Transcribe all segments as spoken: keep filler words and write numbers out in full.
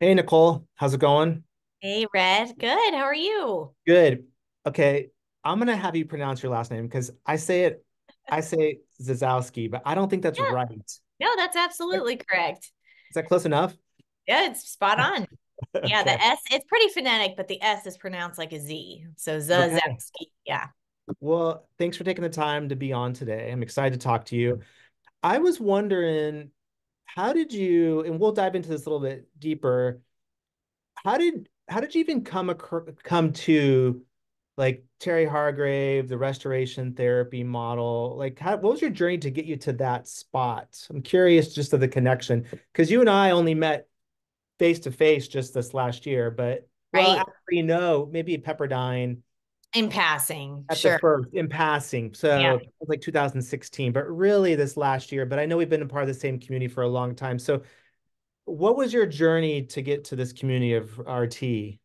Hey, Nicole, how's it going? Hey, Red. Good. How are you? Good. Okay. I'm going to have you pronounce your last name because I say it, I say Zasowski, but I don't think that's yeah. right. No, that's absolutely correct. Is that close enough? Yeah, it's spot on. Okay. Yeah, the S, it's pretty phonetic, but the S is pronounced like a Z. So Zasowski. Okay. Yeah. Well, thanks for taking the time to be on today. I'm excited to talk to you. I was wondering, how did you, and we'll dive into this a little bit deeper, how did how did you even come come to like Terry Hargrave, the restoration therapy model? Like, how, what was your journey to get you to that spot? I'm curious just of the connection, because you and I only met face-to-face just this last year, but right. well, after, you know, maybe Pepperdine. In passing, at sure. The first, in passing. So yeah. It was like two thousand sixteen, but really this last year. But I know we've been a part of the same community for a long time. So what was your journey to get to this community of R T?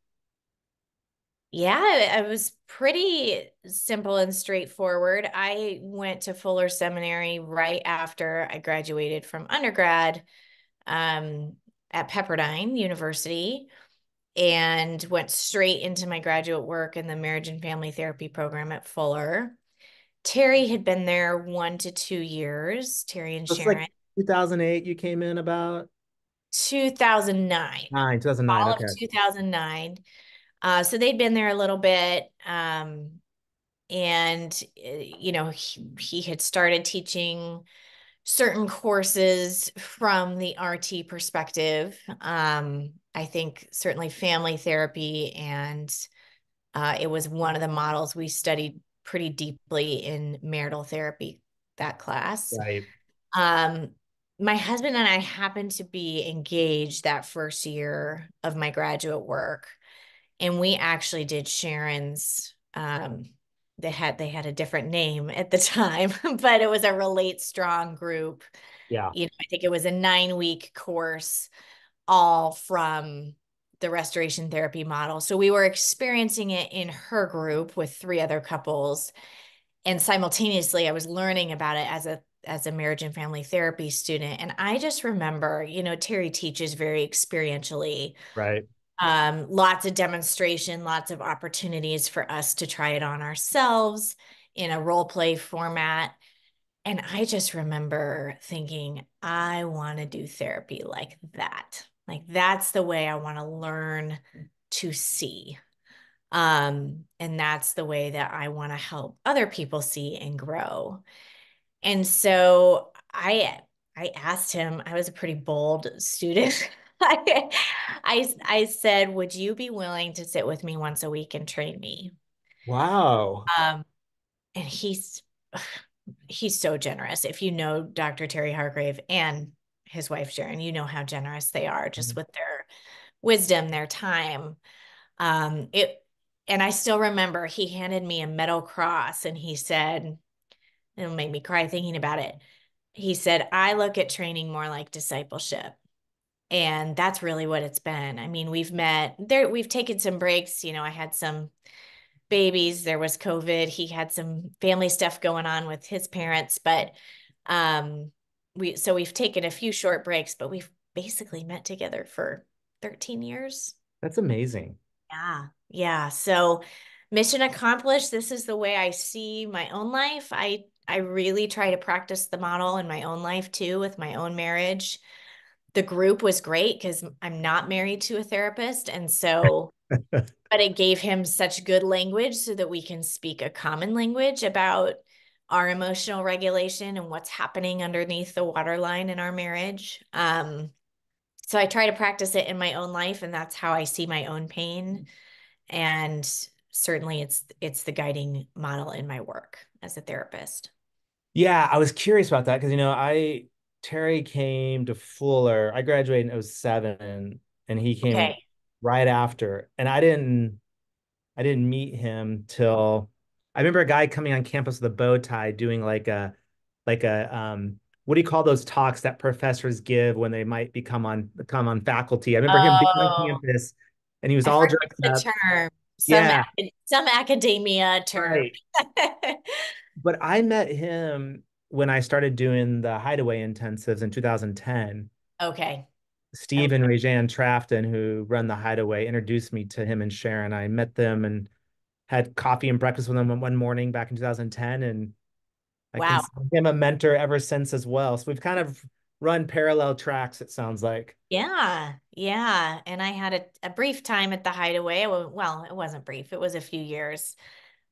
Yeah, it was pretty simple and straightforward. I went to Fuller Seminary right after I graduated from undergrad um, at Pepperdine University, and went straight into my graduate work in the marriage and family therapy program at Fuller. Terry had been there one to two years, Terry and Sharon. Like two thousand eight, you came in about? two thousand nine. Nine, two thousand nine, all okay. Of two thousand nine. Uh, so they'd been there a little bit. Um, and, you know, he, he had started teaching certain courses from the R T perspective. Um, I think certainly family therapy, and uh, it was one of the models we studied pretty deeply in marital therapy, that class. Right. Um, my husband and I happened to be engaged that first year of my graduate work, and we actually did Sharon's, um, they had, they had a different name at the time, but it was a Relate Strong group. Yeah. You know, I think it was a nine week course, all from the restoration therapy model. So we were experiencing it in her group with three other couples. And simultaneously, I was learning about it as a, as a marriage and family therapy student. And I just remember, you know, Terry teaches very experientially, right? Um, lots of demonstration, lots of opportunities for us to try it on ourselves in a role play format. And I just remember thinking, I want to do therapy like that. Like, that's the way I want to learn to see. Um, and that's the way that I want to help other people see and grow. And so I, I asked him, I was a pretty bold student. I, I, I said, would you be willing to sit with me once a week and train me? Wow. Um, and he's, he's so generous. If you know Doctor Terry Hargrave and his wife, Sharon, you know how generous they are just mm-hmm. with their wisdom, their time. Um, it, and I still remember he handed me a metal cross and he said, it'll make me cry thinking about it. He said, I look at training more like discipleship. And that's really what it's been. I mean, we've met there, we've taken some breaks. You know, I had some babies, there was COVID, he had some family stuff going on with his parents, but um, we, so we've taken a few short breaks, but we've basically met together for thirteen years. That's amazing. Yeah. Yeah. So mission accomplished. This is the way I see my own life. I, I really try to practice the model in my own life too, with my own marriage. The group was great because I'm not married to a therapist. And so, but it gave him such good language so that we can speak a common language about our emotional regulation and what's happening underneath the waterline in our marriage. Um, so I try to practice it in my own life, and that's how I see my own pain. And certainly it's, it's the guiding model in my work as a therapist. Yeah. I was curious about that because, you know, I, Terry came to Fuller. I graduated in oh seven and he came okay. right after. And I didn't, I didn't meet him till I remember a guy coming on campus with a bow tie doing like a, like a, um, what do you call those talks that professors give when they might become on, become on faculty? I remember oh. him being on campus and he was I all dressed the up. Term. Some, yeah. ac some academia term. Right. But I met him when I started doing the Hideaway intensives in two thousand ten. Okay. Steve and Regan Trafton, who run the Hideaway, introduced me to him and Sharon. I met them and had coffee and breakfast with them one morning back in two thousand ten. And I wow. consider him a mentor ever since as well. So we've kind of run parallel tracks, it sounds like. Yeah. Yeah. And I had a, a brief time at the Hideaway. Well, it wasn't brief. It was a few years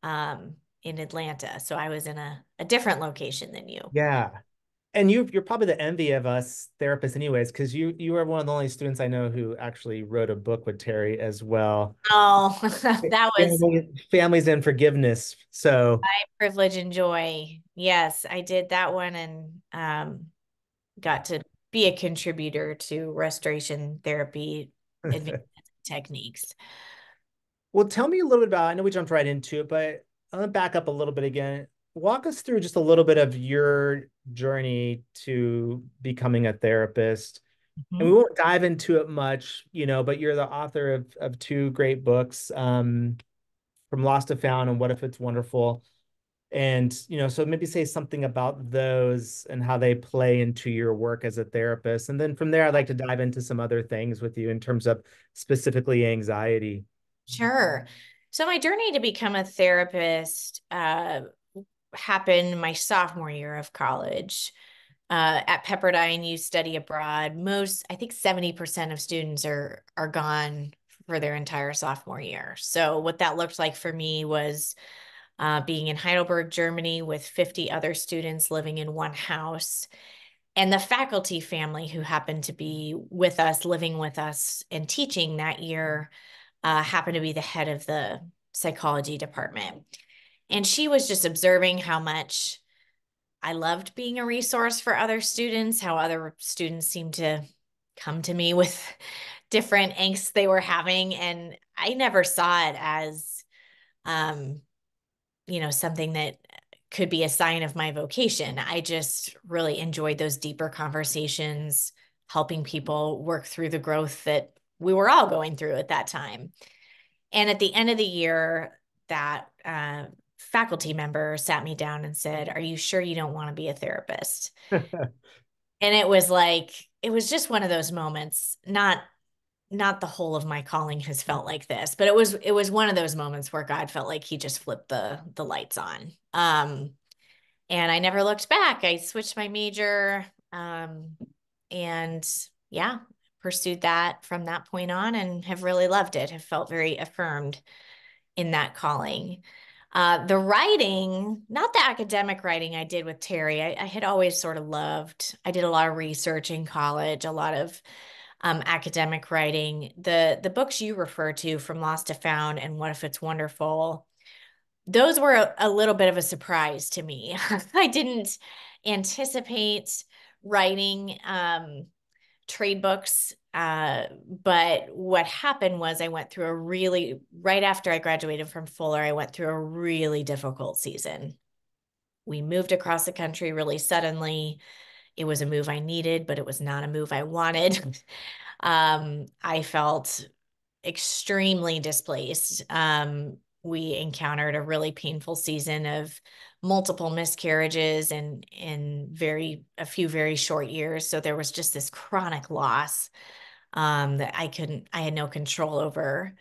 um, in Atlanta. So I was in a, a different location than you. Yeah. And you, you're probably the envy of us therapists anyways, because you you are one of the only students I know who actually wrote a book with Terry as well. Oh, that was... Families, Families and Forgiveness. So... My privilege and joy. Yes, I did that one and um, got to be a contributor to restoration therapy advanced techniques. Well, tell me a little bit about... I know we jumped right into it, but I'm going to back up a little bit again. Walk us through just a little bit of your journey to becoming a therapist. Mm-hmm. And we won't dive into it much, you know, but you're the author of, of two great books, um, From Lost to Found and What If It's Wonderful. And, you know, so maybe say something about those and how they play into your work as a therapist. And then from there, I'd like to dive into some other things with you in terms of specifically anxiety. Sure. So my journey to become a therapist, uh, happened my sophomore year of college. Uh, at Pepperdine, you study abroad. Most, I think seventy percent of students are are gone for their entire sophomore year. So what that looked like for me was uh, being in Heidelberg, Germany with fifty other students living in one house. And the faculty family who happened to be with us, living with us and teaching that year, uh, happened to be the head of the psychology department. And she was just observing how much I loved being a resource for other students, how other students seemed to come to me with different angst they were having. And I never saw it as, um, you know, something that could be a sign of my vocation. I just really enjoyed those deeper conversations, helping people work through the growth that we were all going through at that time. And at the end of the year, that uh, faculty member sat me down and said, "Are you sure you don't want to be a therapist?" And it was like, it was just one of those moments, not, not the whole of my calling has felt like this, but it was, it was one of those moments where God felt like he just flipped the, the lights on. Um, and I never looked back. I switched my major um, and yeah, pursued that from that point on and have really loved it. Have felt very affirmed in that calling. Uh, the writing, not the academic writing I did with Terry, I, I had always sort of loved. I did a lot of research in college, a lot of um, academic writing. The, the books you refer to, From Lost to Found and What If It's Wonderful, those were a, a little bit of a surprise to me. I didn't anticipate writing um, trade books. Uh, but what happened was I went through a really, right after I graduated from Fuller, I went through a really difficult season. We moved across the country really suddenly. It was a move I needed, but it was not a move I wanted. um, I felt extremely displaced. Um, we encountered a really painful season of multiple miscarriages and in very, a few very short years. So there was just this chronic loss um, that I couldn't, I had no control over.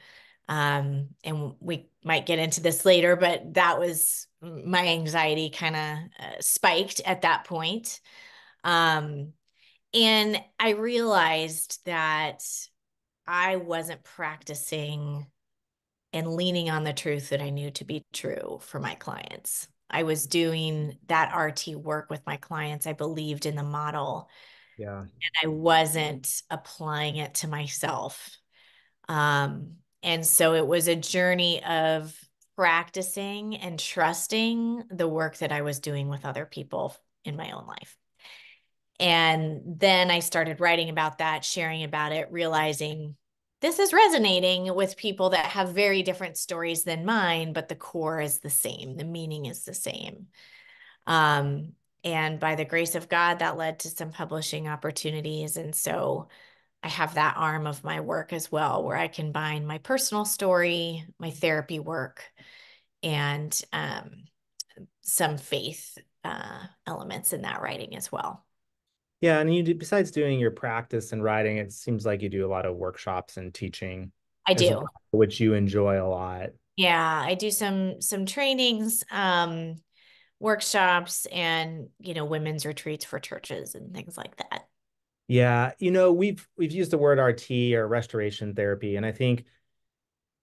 Um, and we might get into this later, but that was my anxiety kind of uh, spiked at that point. Um, and I realized that I wasn't practicing and leaning on the truth that I knew to be true for my clients. I was doing that R T work with my clients. I believed in the model. Yeah. And I wasn't applying it to myself. Um, and so it was a journey of practicing and trusting the work that I was doing with other people in my own life. And then I started writing about that, sharing about it, realizing this is resonating with people that have very different stories than mine, but the core is the same. The meaning is the same. Um, and by the grace of God, that led to some publishing opportunities. And so I have that arm of my work as well, where I combine my personal story, my therapy work, and um, some faith uh, elements in that writing as well. Yeah, and you do, besides doing your practice and writing, it seems like you do a lot of workshops and teaching. I do. Well, which you enjoy a lot. Yeah, I do some some trainings, um, workshops, and, you know, women's retreats for churches and things like that. Yeah, you know, we've we've used the word R T, or restoration therapy, and I think,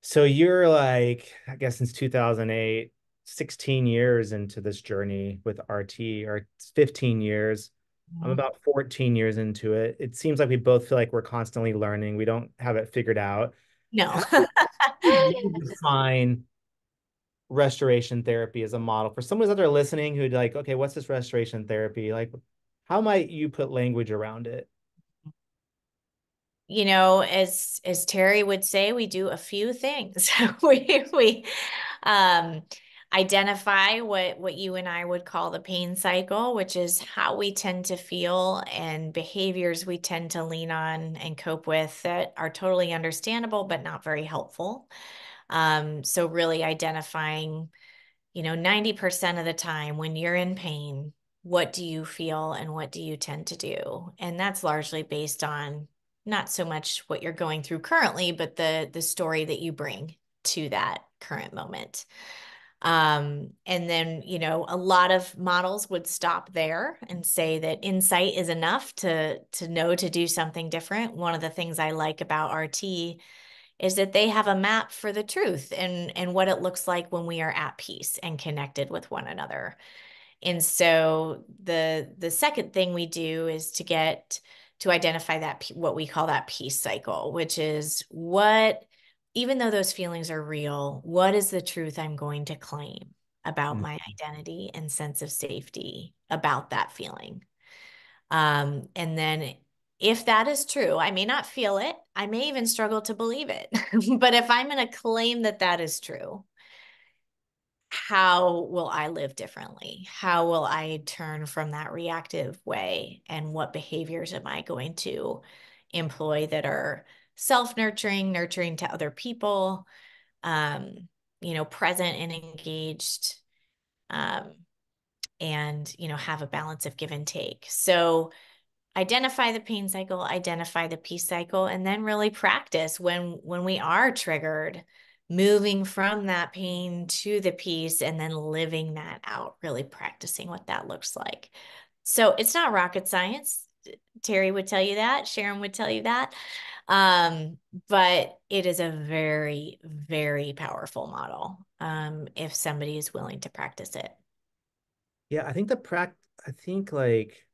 so you're like, I guess since two thousand eight, sixteen years into this journey with R T, or fifteen years. Mm-hmm. I'm about fourteen years into it. It seems like we both feel like we're constantly learning. We don't have it figured out. No. Define restoration therapy as a model for someone out there listening who'd like, okay, what's this restoration therapy? Like, how might you put language around it? You know, as as Terry would say, we do a few things. we we um, identify what what you and I would call the pain cycle, which is how we tend to feel and behaviors we tend to lean on and cope with that are totally understandable but not very helpful. Um, so really identifying, you know, ninety percent of the time when you're in pain, what do you feel and what do you tend to do? And that's largely based on not so much what you're going through currently, but the the story that you bring to that current moment. Um, and then, you know, a lot of models would stop there and say that insight is enough to to know to do something different. One of the things I like about R T is that they have a map for the truth and and what it looks like when we are at peace and connected with one another. And so the the second thing we do is to get to identify that, what we call that peace cycle, which is what, even though those feelings are real, what is the truth I'm going to claim about mm-hmm. my identity and sense of safety about that feeling? Um, and then if that is true, I may not feel it. I may even struggle to believe it. But if I'm going to claim that that is true, how will I live differently? How will I turn from that reactive way? And what behaviors am I going to employ that are self-nurturing, nurturing to other people, um, you know, present and engaged, um, and, you know, have a balance of give and take. So identify the pain cycle, identify the peace cycle, and then really practice when, when we are triggered, moving from that pain to the peace and then living that out, really practicing what that looks like. So it's not rocket science. Terry would tell you that. Sharon would tell you that. Um, but it is a very, very powerful model um, if somebody is willing to practice it. Yeah, I think the pract- I think like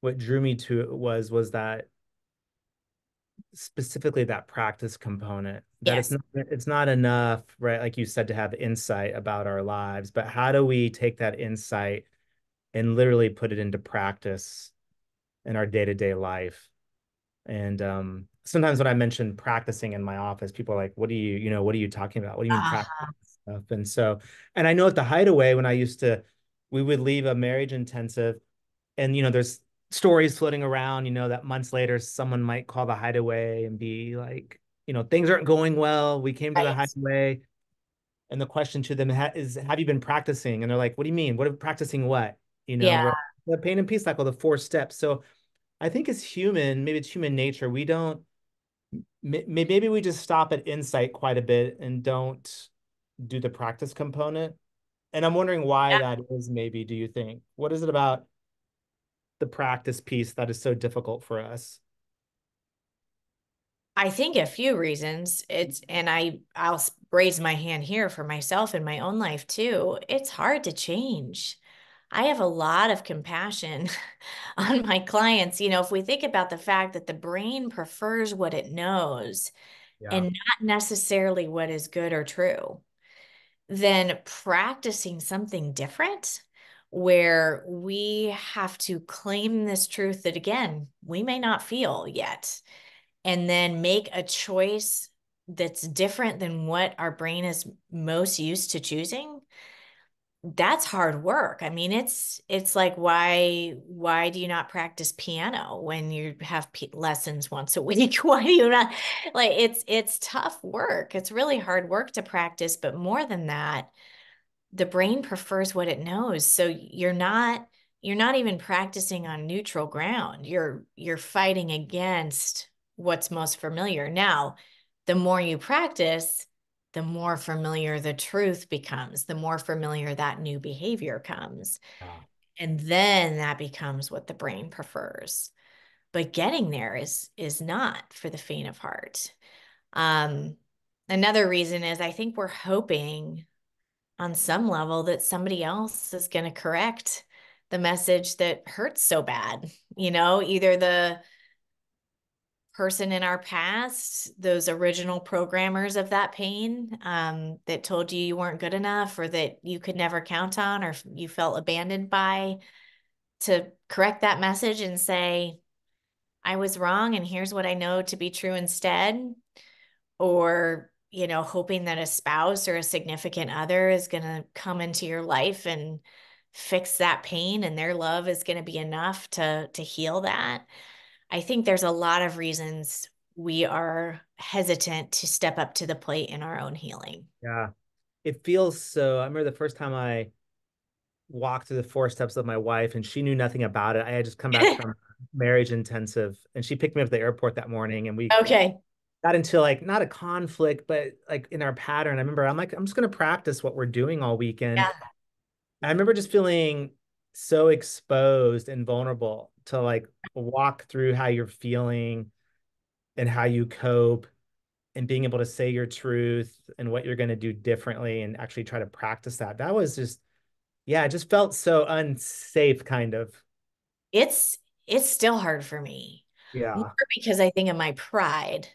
what drew me to it was, was that specifically that practice component, that yes. it's not, it's not enough, right? Like you said, to have insight about our lives, but how do we take that insight and literally put it into practice in our day-to-day life? And um, sometimes when I mention practicing in my office, people are like, what do you, you know, what are you talking about? What do you mean uh-huh. practice stuff? And so, and I know at the Hideaway, when I used to, we would leave a marriage intensive and, you know, there's stories floating around, you know, that months later, someone might call the Hideaway and be like, you know, things aren't going well. We came to right. the Hideaway. And the question to them is, have you been practicing? And they're like, what do you mean? What, practicing what? You know, yeah. the pain and peace cycle, the four steps. So I think as human, maybe it's human nature. We don't, maybe we just stop at insight quite a bit and don't do the practice component. And I'm wondering why yeah. that is, maybe, do you think? What is it about the practice piece that is so difficult for us? I think a few reasons. It's, and I, I'll raise my hand here for myself in my own life too. It's hard to change. I have a lot of compassion on my clients. You know, if we think about the fact that the brain prefers what it knows yeah. and not necessarily what is good or true, then practicing something different where we have to claim this truth that, again, we may not feel yet, and then make a choice that's different than what our brain is most used to choosing, that's hard work. I mean, it's it's like, why why do you not practice piano when you have p- lessons once a week? Why do you not? Like, it's it's tough work. It's really hard work to practice, but more than that, the brain prefers what it knows. So you're not, you're not even practicing on neutral ground. You're, you're fighting against what's most familiar. Now, the more you practice, the more familiar the truth becomes, the more familiar that new behavior comes. Wow. And then that becomes what the brain prefers. But getting there is, is not for the faint of heart. Um, another reason is I think we're hoping on some level that somebody else is going to correct the message that hurts so bad, you know, either the person in our past, those original programmers of that pain um, that told you you weren't good enough or that you could never count on or you felt abandoned by, to correct that message and say, I was wrong and here's what I know to be true instead. Or, you know, hoping that a spouse or a significant other is going to come into your life and fix that pain and their love is going to be enough to, to heal that. I think there's a lot of reasons we are hesitant to step up to the plate in our own healing. Yeah. It feels so. I remember the first time I walked through the four steps with my wife and she knew nothing about it. I had just come back from marriage intensive and she picked me up at the airport that morning and we okay. got into like, not a conflict, but like in our pattern. I remember I'm like, I'm just going to practice what we're doing all weekend. Yeah. I remember just feeling so exposed and vulnerable to like walk through how you're feeling and how you cope and being able to say your truth and what you're going to do differently and actually try to practice that. That was just, yeah, it just felt so unsafe kind of. It's, it's still hard for me. Yeah. More because I think of my pride.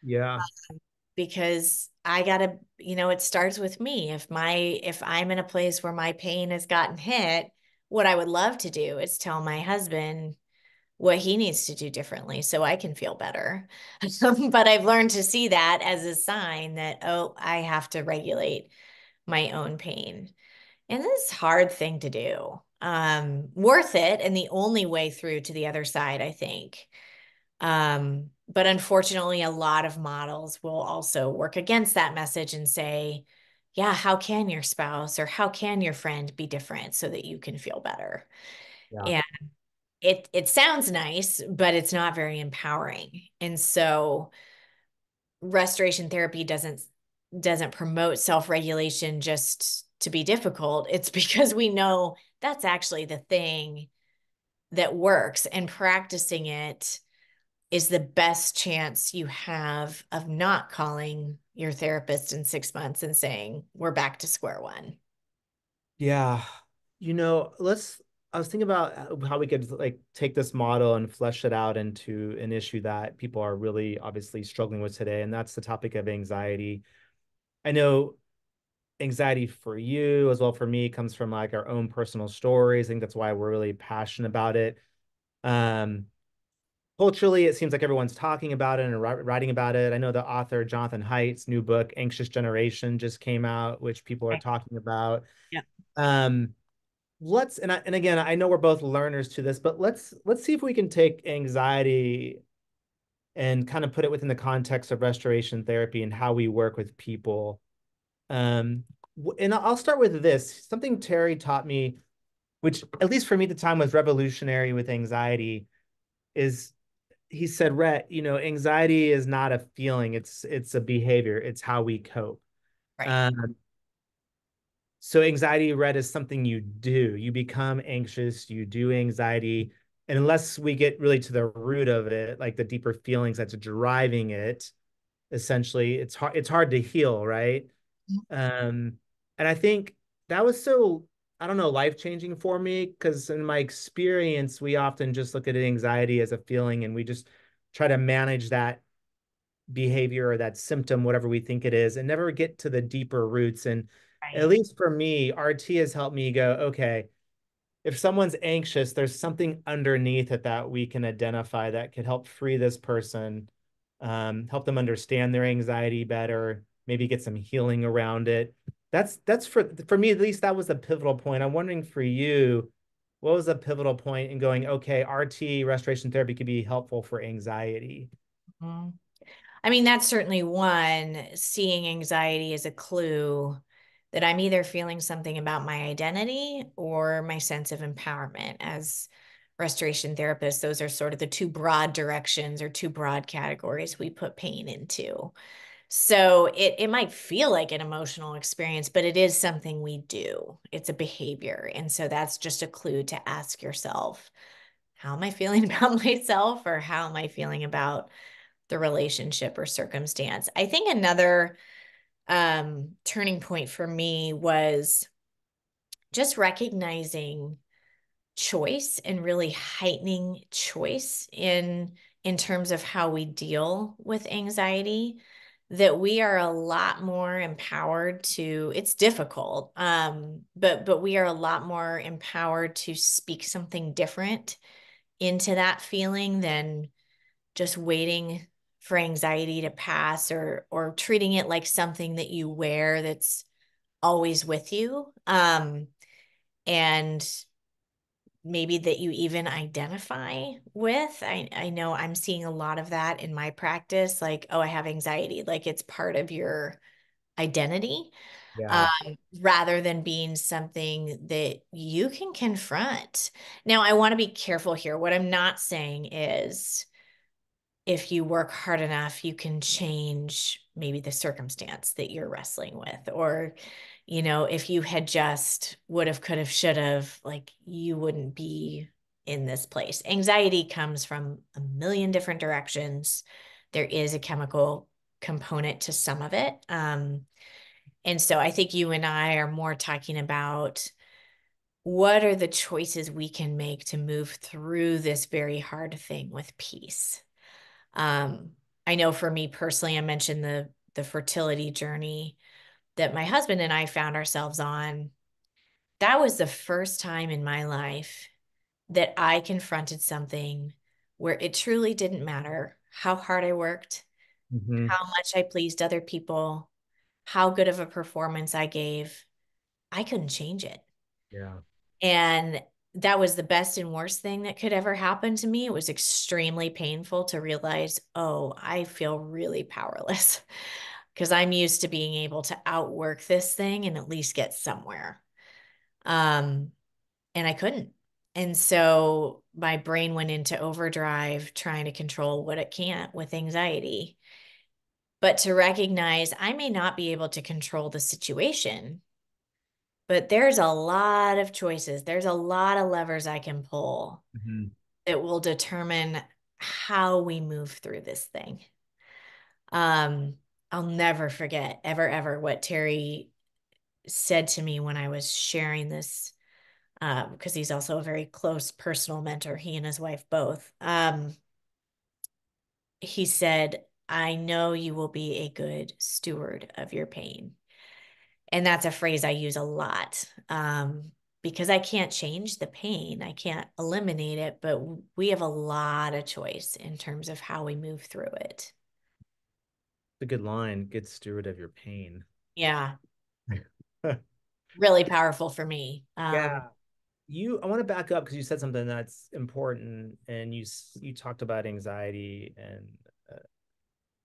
Yeah. Um, because I gotta, you know, it starts with me. If my, if I'm in a place where my pain has gotten hit, what I would love to do is tell my husband what he needs to do differently so I can feel better. But I've learned to see that as a sign that, oh, I have to regulate my own pain. And this is a hard thing to do. Um, worth it. And the only way through to the other side, I think. Um, but unfortunately, a lot of models will also work against that message and say, yeah, how can your spouse or how can your friend be different so that you can feel better? Yeah. And it, it sounds nice, but it's not very empowering. And so restoration therapy doesn't, doesn't promote self-regulation just to be difficult. It's because we know that's actually the thing that works, and practicing it is the best chance you have of not calling your therapist in six months and saying, we're back to square one. Yeah. You know, let's, I was thinking about how we could like take this model and flesh it out into an issue that people are really obviously struggling with today. And that's the topic of anxiety. I know anxiety for you as well for me comes from like our own personal stories. I think that's why we're really passionate about it. Um, Culturally, it seems like everyone's talking about it and writing about it. I know the author, Jonathan Haidt's new book, Anxious Generation, just came out, which people are talking about. Yeah. Um, let's, and I, and again, I know we're both learners to this, but let's, let's see if we can take anxiety and kind of put it within the context of restoration therapy and how we work with people. Um, and I'll start with this, something Terry taught me, which at least for me at the time was revolutionary with anxiety, is he said, Rhett, you know, anxiety is not a feeling. It's, it's a behavior. It's how we cope. Right. Um, so anxiety, Rhett, is something you do. You become anxious, you do anxiety. And unless we get really to the root of it, like the deeper feelings that's driving it, essentially it's hard, it's hard to heal. Right. Um, and I think that was so, I don't know, life-changing for me, because in my experience, we often just look at anxiety as a feeling and we just try to manage that behavior or that symptom, whatever we think it is, and never get to the deeper roots. And right. At least for me, R T has helped me go, okay, if someone's anxious, there's something underneath it that we can identify that could help free this person, um, help them understand their anxiety better, maybe get some healing around it. That's, that's for, for me, at least that was a pivotal point. I'm wondering for you, what was a pivotal point in going, okay, R T, restoration therapy, could be helpful for anxiety? Mm-hmm. I mean, that's certainly one, seeing anxiety as a clue that I'm either feeling something about my identity or my sense of empowerment. As restoration therapists, those are sort of the two broad directions or two broad categories we put pain into. So it, it might feel like an emotional experience, but it is something we do. It's a behavior. And so that's just a clue to ask yourself, how am I feeling about myself, or how am I feeling about the relationship or circumstance? I think another um, turning point for me was just recognizing choice and really heightening choice in, in terms of how we deal with anxiety, that we are a lot more empowered to, it's difficult, um, but, but we are a lot more empowered to speak something different into that feeling than just waiting for anxiety to pass, or, or treating it like something that you wear that's always with you. Um, and maybe that you even identify with. I, I know I'm seeing a lot of that in my practice, like, oh, I have anxiety, like it's part of your identity, yeah. um, rather than being something that you can confront. Now, I want to be careful here. What I'm not saying is if you work hard enough, you can change maybe the circumstance that you're wrestling with, or, you know, if you had just would have, could have, should have, like, you wouldn't be in this place. Anxiety comes from a million different directions. There is a chemical component to some of it. Um, and so I think you and I are more talking about what are the choices we can make to move through this very hard thing with peace. Um, I know for me personally, I mentioned the, the fertility journey that my husband and I found ourselves on. That was the first time in my life that I confronted something where it truly didn't matter how hard I worked, mm-hmm. how much I pleased other people, how good of a performance I gave. I couldn't change it. Yeah. And that was the best and worst thing that could ever happen to me. It was extremely painful to realize, oh, I feel really powerless because I'm used to being able to outwork this thing and at least get somewhere. Um, and I couldn't. And so my brain went into overdrive trying to control what it can't with anxiety. But to recognize I may not be able to control the situation, but there's a lot of choices. There's a lot of levers I can pull mm-hmm. that will determine how we move through this thing. Um, I'll never forget ever, ever what Terry said to me when I was sharing this, because um, he's also a very close personal mentor, he and his wife both. Um, he said, I know you will be a good steward of your pain. And that's a phrase I use a lot um, because I can't change the pain. I can't eliminate it, but we have a lot of choice in terms of how we move through it. It's a good line, good steward of your pain. Yeah. Really powerful for me. Um, yeah. You, I want to back up because you said something that's important, and you, you talked about anxiety and uh,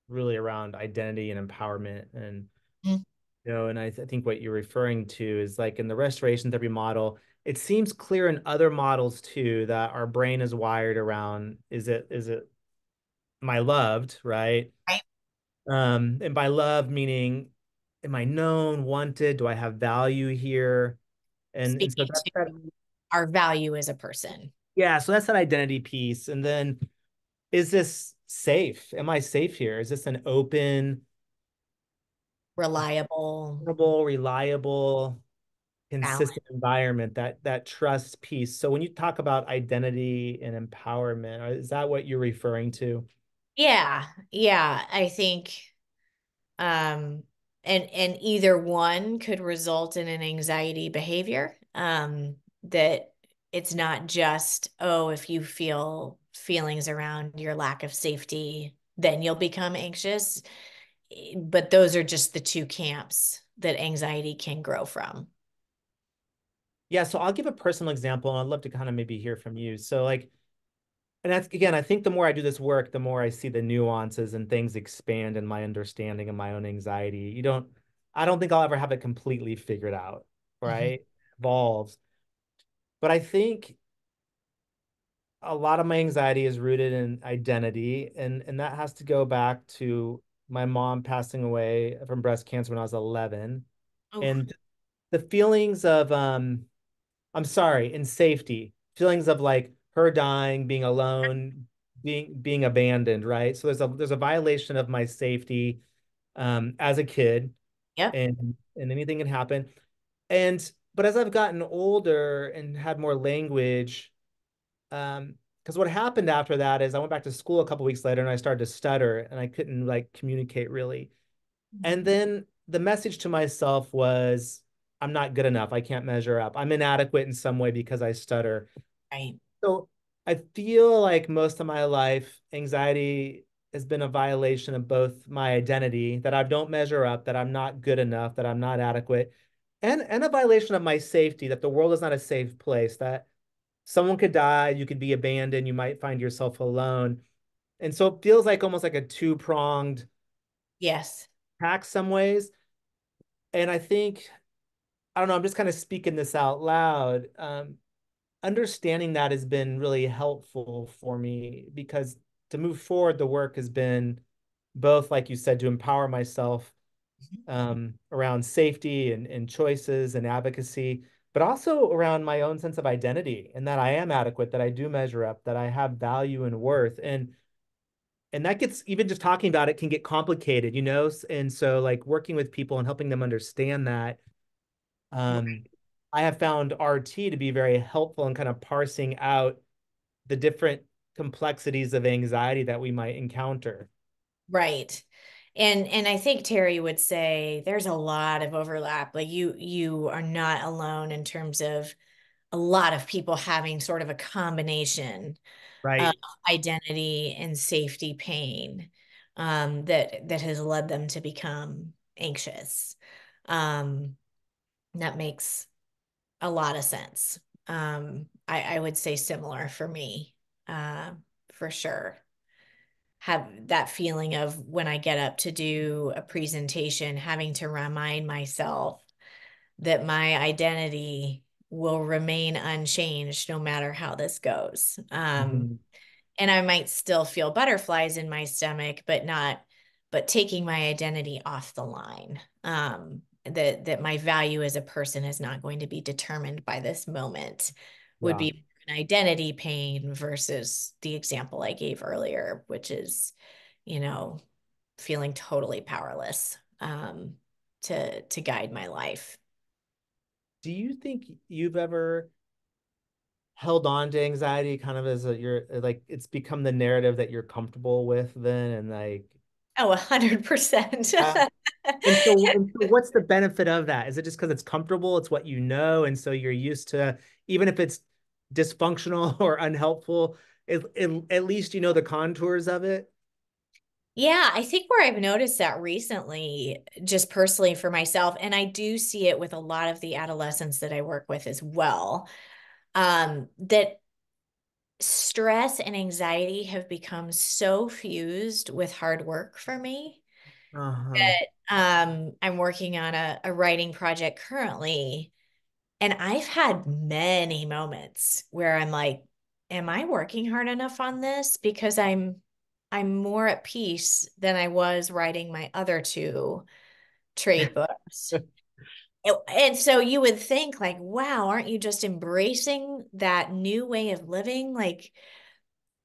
really around identity and empowerment and, mm-hmm. You know, and I, th I think what you're referring to is, like, in the restoration therapy model, it seems clear in other models too that our brain is wired around, is it, is it, am I loved, right? Right. Um, and by loved meaning, am I known, wanted? Do I have value here? And, and so that's that, our value as a person. Yeah. So that's that identity piece. And then, is this safe? Am I safe here? Is this an open, reliable, reliable, consistent environment, that, that trust piece? So when you talk about identity and empowerment, is that what you're referring to? Yeah. Yeah. I think, um, and, and either one could result in an anxiety behavior, um, that it's not just, oh, if you feel feelings around your lack of safety, then you'll become anxious. But those are just the two camps that anxiety can grow from. Yeah. So I'll give a personal example, and I'd love to kind of maybe hear from you. So, like, and that's, again, I think the more I do this work, the more I see the nuances and things expand in my understanding of my own anxiety. You don't, I don't think I'll ever have it completely figured out, right? Mm-hmm. Evolves. But I think a lot of my anxiety is rooted in identity, and, and that has to go back to my mom passing away from breast cancer when I was eleven. Oh. And the feelings of, um, I'm sorry, in safety, feelings of like her dying, being alone, being being abandoned, right? So there's a there's a violation of my safety um, as a kid. Yeah. And and anything can happen. And but as I've gotten older and had more language, um, because what happened after that is I went back to school a couple of weeks later and I started to stutter and I couldn't like communicate really. Mm-hmm. And then the message to myself was, I'm not good enough. I can't measure up. I'm inadequate in some way because I stutter. Right. So I feel like most of my life, anxiety has been a violation of both my identity, that I don't measure up, that I'm not good enough, that I'm not adequate, and, and a violation of my safety, that the world is not a safe place, that someone could die, you could be abandoned, you might find yourself alone. And so it feels like almost like a two-pronged yes attack some ways. And I think, I don't know, I'm just kind of speaking this out loud. Um, understanding that has been really helpful for me, because to move forward, the work has been both, like you said, to empower myself um, around safety and, and choices and advocacy, but also around my own sense of identity and that I am adequate, that I do measure up, that I have value and worth. And and that gets, even just talking about it can get complicated, you know? And so like working with people and helping them understand that, um, okay. I have found R T to be very helpful in kind of parsing out the different complexities of anxiety that we might encounter. Right. And, and I think Terry would say there's a lot of overlap. Like you, you are not alone in terms of a lot of people having sort of a combination right. of identity and safety pain um, that, that has led them to become anxious. Um, that makes a lot of sense. Um, I, I would say similar for me. Uh, for sure. Have that feeling of when I get up to do a presentation, having to remind myself that my identity will remain unchanged no matter how this goes. Um, mm-hmm. And I might still feel butterflies in my stomach, but not, but taking my identity off the line, um, that, that my value as a person is not going to be determined by this moment wow. would be identity pain versus the example I gave earlier, which is, you know, feeling totally powerless um, to, to guide my life. Do you think you've ever held on to anxiety kind of as a, you're like, it's become the narrative that you're comfortable with then? And like, oh, a hundred percent. And so what's the benefit of that? Is it just because it's comfortable? It's what you know. And so you're used to, even if it's dysfunctional or unhelpful, it, it, at least you know the contours of it? Yeah, I think where I've noticed that recently, just personally for myself, and I do see it with a lot of the adolescents that I work with as well, um, that stress and anxiety have become so fused with hard work for me uh-huh. that um, I'm working on a, a writing project currently. And I've had many moments where I'm like, am I working hard enough on this? Because I'm I'm more at peace than I was writing my other two trade books. And so you would think like, wow, aren't you just embracing that new way of living? Like,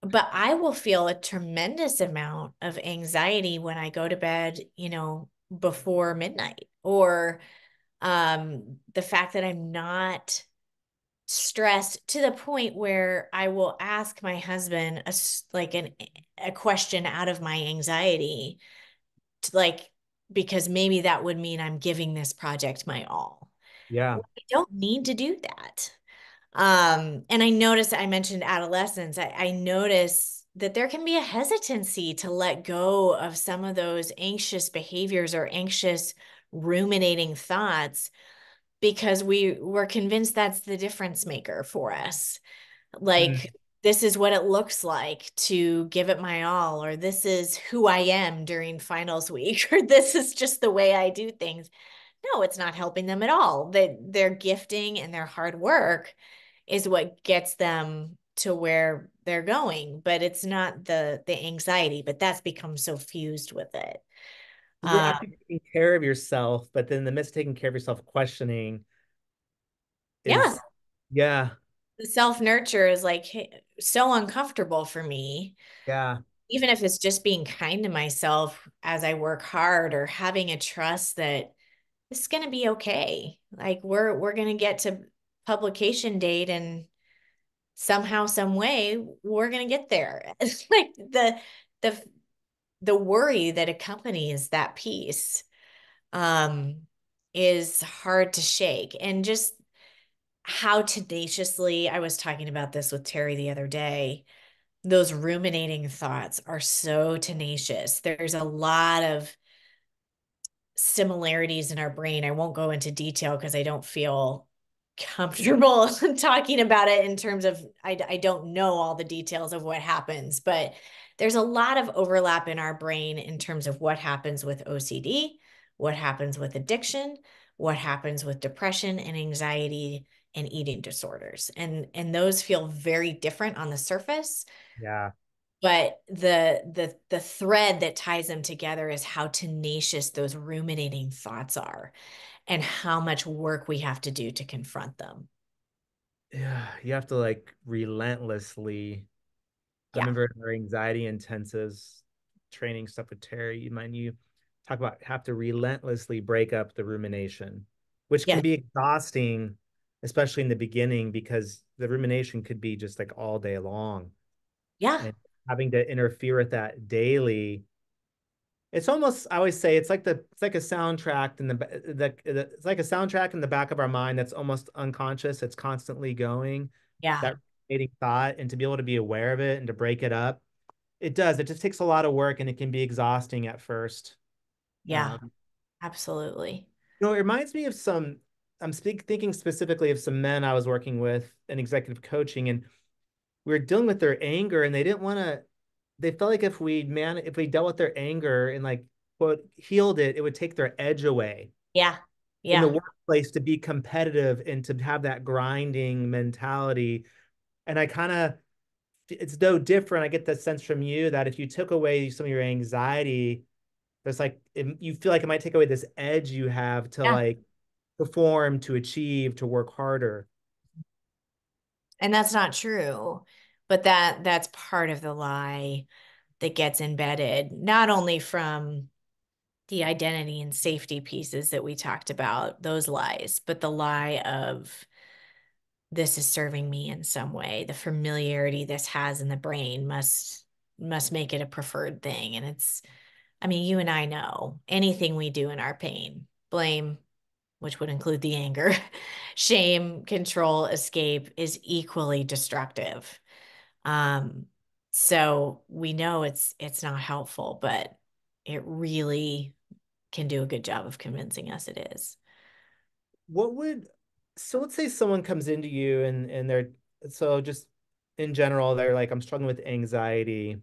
but I will feel a tremendous amount of anxiety when I go to bed, you know, before midnight, or Um, the fact that I'm not stressed to the point where I will ask my husband a, like an, a question out of my anxiety, to like, because maybe that would mean I'm giving this project my all. Yeah. I don't need to do that. Um, and I noticed, I mentioned adolescence. I, I notice that there can be a hesitancy to let go of some of those anxious behaviors or anxious ruminating thoughts, because we were convinced that's the difference maker for us. Like mm. this is what it looks like to give it my all, or this is who I am during finals week, or this is just the way I do things. No, it's not helping them at all. They, their gifting and their hard work is what gets them to where they're going, but it's not the the anxiety, but that's become so fused with it. You're um, taking care of yourself, but then the midst of taking care of yourself, questioning. Is, yeah. Yeah. The self-nurture is like so uncomfortable for me. Yeah. Even if it's just being kind to myself as I work hard, or having a trust that it's going to be okay. Like we're, we're going to get to publication date, and somehow, some way we're going to get there. It's like the, the, the worry that accompanies that piece um, is hard to shake. And just how tenaciously, I was talking about this with Terry the other day, those ruminating thoughts are so tenacious. There's a lot of similarities in our brain. I won't go into detail because I don't feel comfortable talking about it in terms of, I, I don't know all the details of what happens, but there's a lot of overlap in our brain in terms of what happens with O C D, what happens with addiction, what happens with depression and anxiety and eating disorders. And, and those feel very different on the surface. Yeah. But the, the, the thread that ties them together is how tenacious those ruminating thoughts are and how much work we have to do to confront them. Yeah. You have to like relentlessly. Yeah. I remember our anxiety intensives training stuff with Terry, you mind you talk about have to relentlessly break up the rumination, which yes. can be exhausting, especially in the beginning, because the rumination could be just like all day long. Yeah. And having to interfere with that daily. It's almost, I always say, it's like the, it's like a soundtrack in the, the, the it's like a soundtrack in the back of our mind that's almost unconscious. It's constantly going. Yeah. That thought, and to be able to be aware of it and to break it up, it does. It just takes a lot of work, and it can be exhausting at first. Yeah, um, absolutely. You know, it reminds me of some, I'm speak, thinking specifically of some men I was working with in executive coaching, and we were dealing with their anger, and they didn't want to, they felt like if we, man, if we dealt with their anger and like, quote, healed it, it would take their edge away. Yeah. Yeah. In the workplace, to be competitive and to have that grinding mentality. And I kind of, it's no different. I get the sense from you that if you took away some of your anxiety, there's like, it, you feel like it might take away this edge you have to yeah. like perform, to achieve, to work harder. And that's not true, but that that's part of the lie that gets embedded, not only from the identity and safety pieces that we talked about, those lies, but the lie of, this is serving me in some way. The familiarity this has in the brain must, must make it a preferred thing. And it's, I mean, you and I know anything we do in our pain, blame, which would include the anger, shame, control, escape, is equally destructive. Um, so we know it's, it's not helpful, but it really can do a good job of convincing us it is. What would, So let's say someone comes into you and, and they're, so just in general, they're like, I'm struggling with anxiety.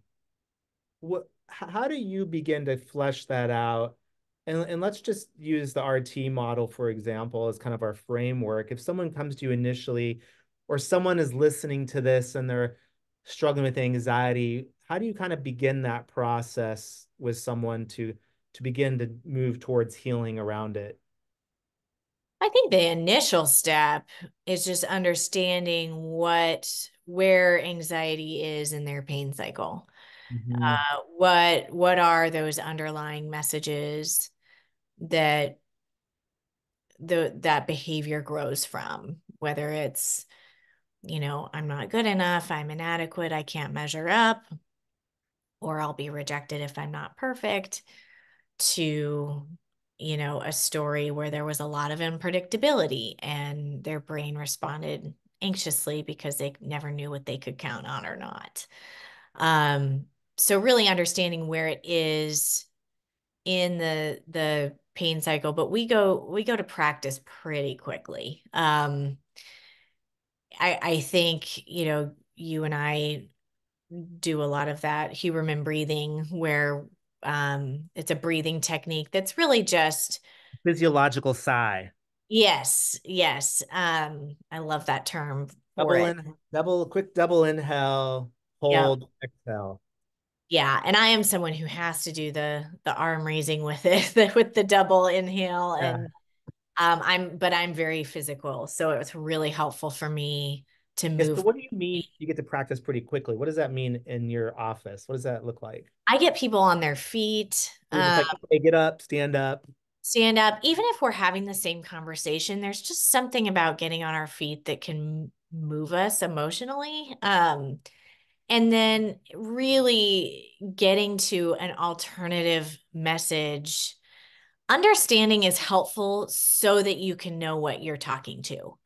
What, how do you begin to flesh that out? And, and let's just use the R T model, for example, as kind of our framework. If someone comes to you initially, or someone is listening to this and they're struggling with anxiety, how do you kind of begin that process with someone to, to begin to move towards healing around it? I think the initial step is just understanding what, where anxiety is in their pain cycle. Mm-hmm. Uh, what, what are those underlying messages that the, that behavior grows from, whether it's, you know, I'm not good enough, I'm inadequate, I can't measure up, or I'll be rejected if I'm not perfect, to, you know, a story where there was a lot of unpredictability and their brain responded anxiously because they never knew what they could count on or not. Um, so really understanding where it is in the, the pain cycle, but we go, we go to practice pretty quickly. Um, I, I think, you know, you and I do a lot of that Huberman breathing, where um, it's a breathing technique that's really just physiological sigh. Yes, yes. Um, I love that term. Double in, double, quick double inhale, hold, yeah. exhale. Yeah, and I am someone who has to do the the arm raising with it, with the double inhale, yeah. and um, I'm but I'm very physical, so it's really helpful for me to move. Yes, but what do you mean you get to practice pretty quickly? What does that mean in your office? What does that look like? I get people on their feet. Um, like, okay, get up, stand up. Stand up. Even if we're having the same conversation, there's just something about getting on our feet that can move us emotionally. Um, and then really getting to an alternative message. Understanding is helpful so that you can know what you're talking to.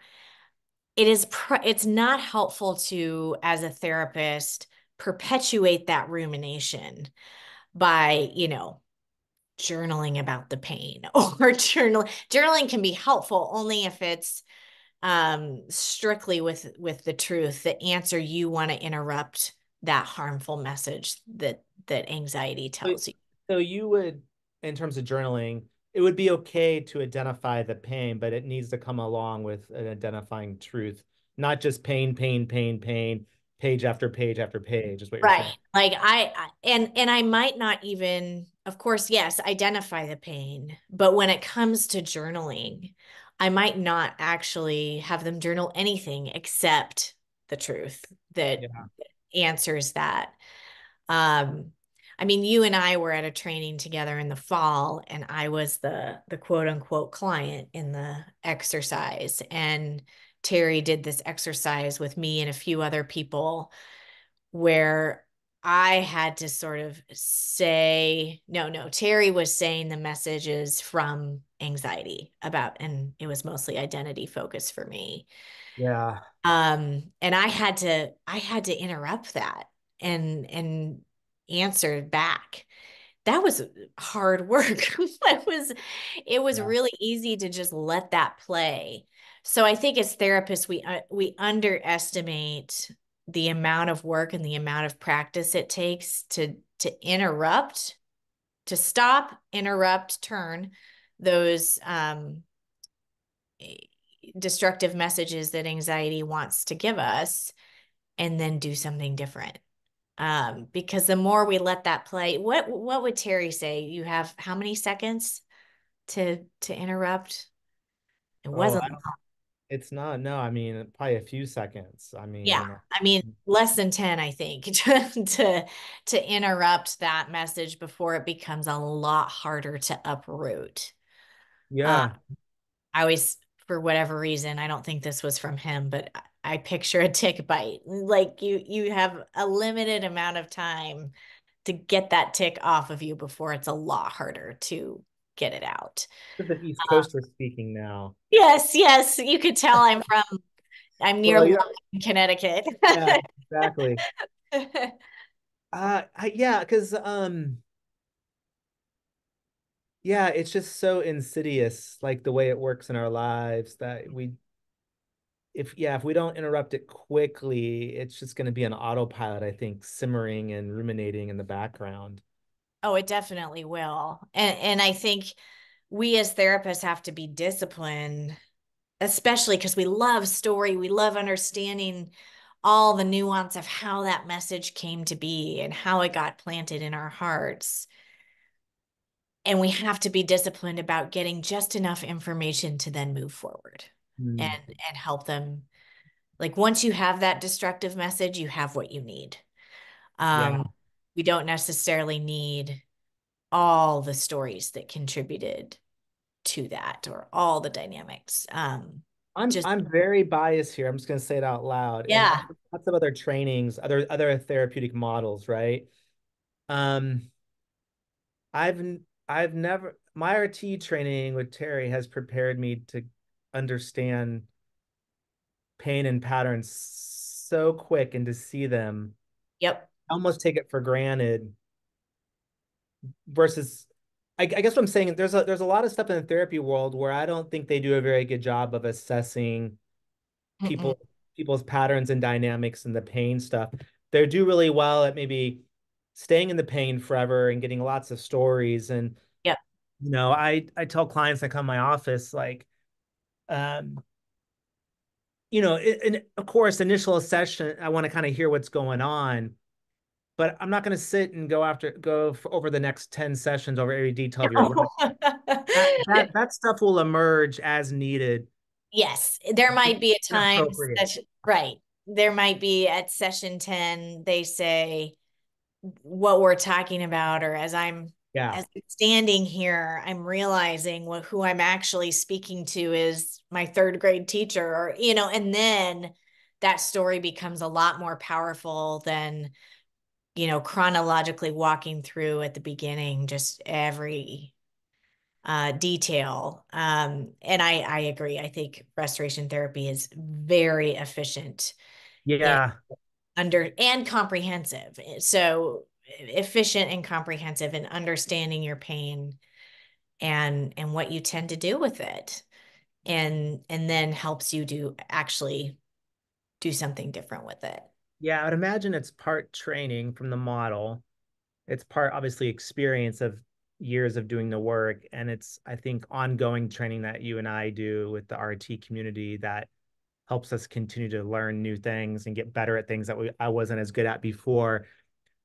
It is, pr- it's not helpful to, as a therapist, perpetuate that rumination by, you know, journaling about the pain or journal journaling can be helpful only if it's um, strictly with, with the truth, the answer you want to interrupt that harmful message that, that anxiety tells so, you. So you would, in terms of journaling, it would be okay to identify the pain, but it needs to come along with an identifying truth, not just pain, pain, pain, pain, page after page after page is what you're right. saying. Like I, I, and, and I might not even, of course, yes, identify the pain, but when it comes to journaling, I might not actually have them journal anything except the truth that yeah. answers that. Um, I mean, you and I were at a training together in the fall, and I was the, the quote unquote client in the exercise. And Terry did this exercise with me and a few other people where I had to sort of say, no, no, Terry was saying the messages from anxiety about, and it was mostly identity focused for me. Yeah. Um, and I had to, I had to interrupt that and, and answer back. That was hard work. It was, it was yeah. really easy to just let that play. So I think as therapists, we, uh, we underestimate the amount of work and the amount of practice it takes to, to interrupt, to stop, interrupt, turn those um, destructive messages that anxiety wants to give us, and then do something different. Um, because the more we let that play, what, what would Terry say? You have how many seconds to, to interrupt? It wasn't oh, long. It's not, no, I mean, probably a few seconds. I mean, yeah, I mean, less than ten, I think, to, to interrupt that message before it becomes a lot harder to uproot. Yeah. Um, I always, for whatever reason, I don't think this was from him, but I, I picture a tick bite. Like you, you have a limited amount of time to get that tick off of you before it's a lot harder to get it out. The East Coast um, is speaking now. Yes, yes. You could tell I'm from, I'm near well, yeah. Connecticut. Yeah, exactly. uh, I, yeah, because, um, yeah, it's just so insidious, like the way it works in our lives that we, if, yeah, if we don't interrupt it quickly, it's just going to be an autopilot, I think, simmering and ruminating in the background. Oh, it definitely will. And and I think we as therapists have to be disciplined, especially because we love story. We love understanding all the nuance of how that message came to be and how it got planted in our hearts. And we have to be disciplined about getting just enough information to then move forward mm. and, and help them. Like once you have that destructive message, you have what you need. Um, yeah. We don't necessarily need all the stories that contributed to that or all the dynamics. Um, I'm just, I'm very biased here. I'm just going to say it out loud. Yeah. And lots of other trainings, other other therapeutic models, right? Um, I've I've never my R T training with Terry has prepared me to understand pain and patterns so quick and to see them. Yep. Almost take it for granted versus I, I guess what I'm saying, there's a, there's a lot of stuff in the therapy world where I don't think they do a very good job of assessing people, Mm-mm. people's patterns and dynamics and the pain stuff, they do really well at maybe staying in the pain forever and getting lots of stories. And, yeah, you know, I, I tell clients that come to my office, like, um, you know, it, and of course, initial session, I want to kind of hear what's going on, but I'm not going to sit and go after, go for over the next ten sessions over every detail of your life. that, that, that stuff will emerge as needed. Yes. There might be a time, session, right. There might be at session ten, they say what we're talking about, or as I'm, yeah. as I'm standing here, I'm realizing what, who I'm actually speaking to is my third grade teacher, or, you know, and then that story becomes a lot more powerful than, you know, chronologically walking through at the beginning, just every Uh, detail. Um, and I, I agree. I think restoration therapy is very efficient. Yeah. And under and comprehensive. So efficient and comprehensive in understanding your pain and, and what you tend to do with it. And, and then helps you do actually do something different with it. Yeah. I would imagine it's part training from the model. It's part obviously experience of years of doing the work. And it's, I think, ongoing training that you and I do with the R T community that helps us continue to learn new things and get better at things that we, I wasn't as good at before.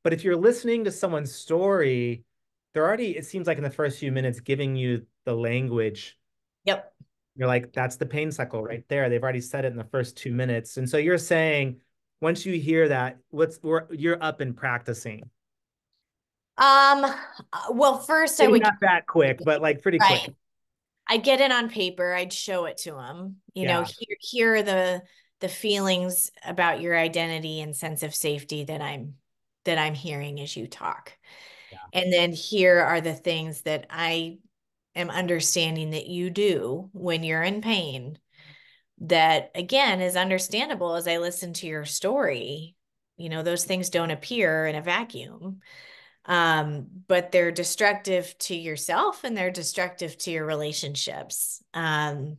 But if you're listening to someone's story, they're already, it seems like in the first few minutes, giving you the language. Yep. You're like, that's the pain cycle right there. They've already said it in the first two minutes. And so you're saying, once you hear that, what's, we're, you're up and practicing. Um, well, first Maybe I would not that quick, but like pretty right. quick. I'd get it on paper. I'd show it to them, you yeah. know, here, here are the, the feelings about your identity and sense of safety that I'm, that I'm hearing as you talk. Yeah. And then here are the things that I am understanding that you do when you're in pain. That again is understandable as I listen to your story. You know, those things don't appear in a vacuum. Um, but they're destructive to yourself and they're destructive to your relationships. Um,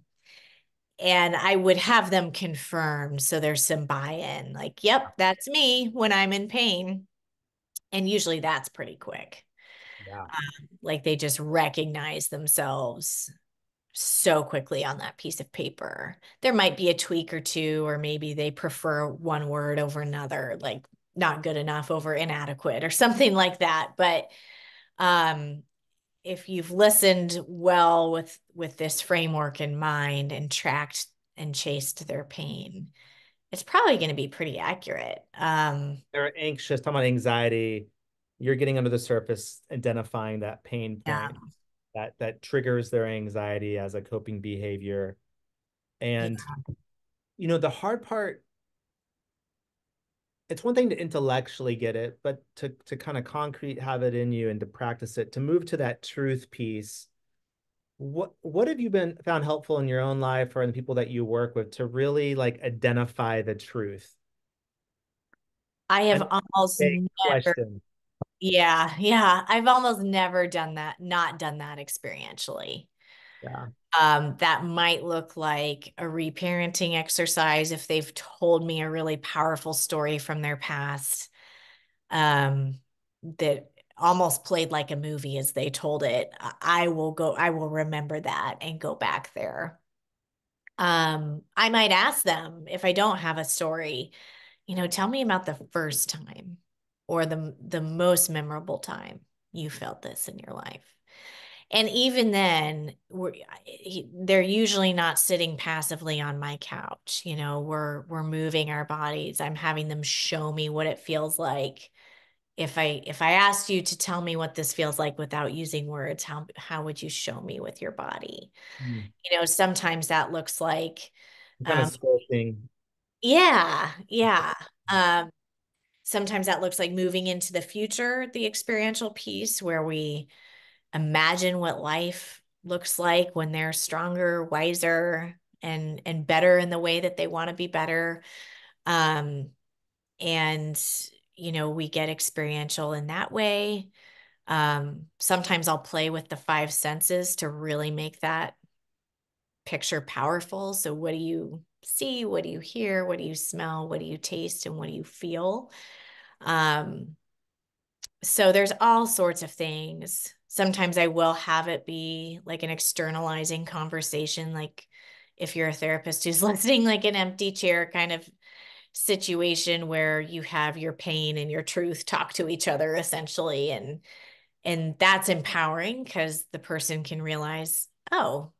and I would have them confirmed. So there's some buy-in, like, yep, that's me when I'm in pain. And usually that's pretty quick. Yeah. Um, like they just recognize themselves so quickly on that piece of paper. There might be a tweak or two, or maybe they prefer one word over another, like not good enough over inadequate or something like that. But um, if you've listened well with, with this framework in mind and tracked and chased their pain, it's probably going to be pretty accurate. Um, They're anxious, talking about anxiety. You're getting under the surface, identifying that pain point yeah. that, that triggers their anxiety as a coping behavior. And, yeah. you know, the hard part, it's one thing to intellectually get it, but to, to kind of concrete have it in you and to practice it, to move to that truth piece. What, what have you been found helpful in your own life or in the people that you work with to really like identify the truth? I have That's almost never, question. yeah, yeah. I've almost never done that, not done that experientially. Yeah. Um, that might look like a reparenting exercise if they've told me a really powerful story from their past um, that almost played like a movie as they told it. I will go, I will remember that and go back there. Um, I might ask them if I don't have a story, you know, tell me about the first time or the, the most memorable time you felt this in your life. And even then, we're, they're usually not sitting passively on my couch. You know, we're we're moving our bodies. I'm having them show me what it feels like. If I if I asked you to tell me what this feels like without using words, how how would you show me with your body? Mm. You know, sometimes that looks like kind um, of sculpting. Yeah, yeah. Um, sometimes that looks like moving into the future, the experiential piece where we imagine what life looks like when they're stronger, wiser, and, and better in the way that they want to be better. Um, and, you know, we get experiential in that way. Um, sometimes I'll play with the five senses to really make that picture powerful. So what do you, see? What do you hear? What do you smell? What do you taste? And what do you feel? Um, so there's all sorts of things. Sometimes I will have it be like an externalizing conversation, like if you're a therapist who's listening, like an empty chair kind of situation where you have your pain and your truth talk to each other essentially. And, and that's empowering because the person can realize, oh,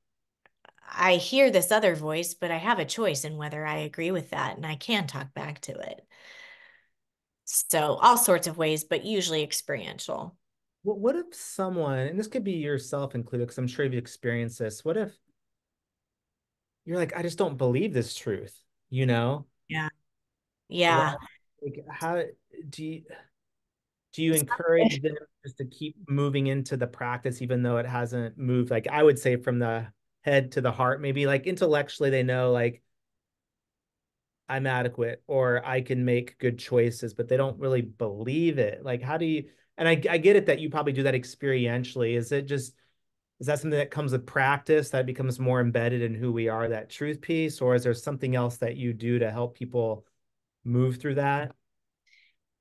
I hear this other voice, but I have a choice in whether I agree with that and I can talk back to it. So all sorts of ways, but usually experiential. Well, what if someone, and this could be yourself included, because I'm sure you've experienced this. What if you're like, I just don't believe this truth, you know? Yeah. Yeah. Like, how do you, do you encourage them just to keep moving into the practice, even though it hasn't moved? Like I would say from the head to the heart, maybe like intellectually, they know like I'm adequate or I can make good choices, but they don't really believe it. Like, how do you, and I, I get it that you probably do that experientially. Is it just, is that something that comes with practice that becomes more embedded in who we are, that truth piece? Or is there something else that you do to help people move through that?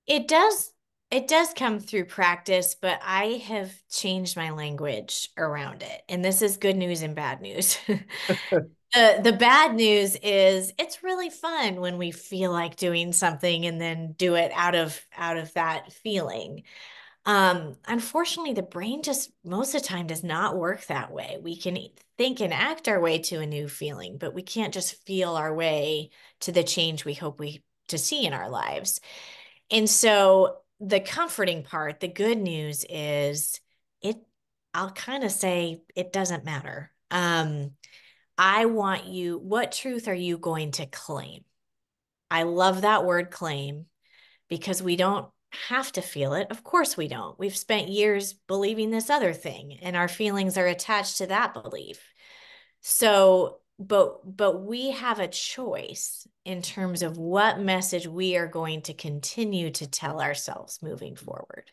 It does. It does come through practice, but I have changed my language around it. And this is good news and bad news. the, the bad news is it's really fun when we feel like doing something and then do it out of, out of that feeling. Um, unfortunately, the brain just most of the time does not work that way. We can think and act our way to a new feeling, but we can't just feel our way to the change we hope we to see in our lives. And so the comforting part, the good news is it, I'll kind of say it doesn't matter. Um, I want you, what truth are you going to claim? I love that word claim because we don't have to feel it. Of course we don't. We've spent years believing this other thing and our feelings are attached to that belief. So, but, but we have a choice in terms of what message we are going to continue to tell ourselves moving forward.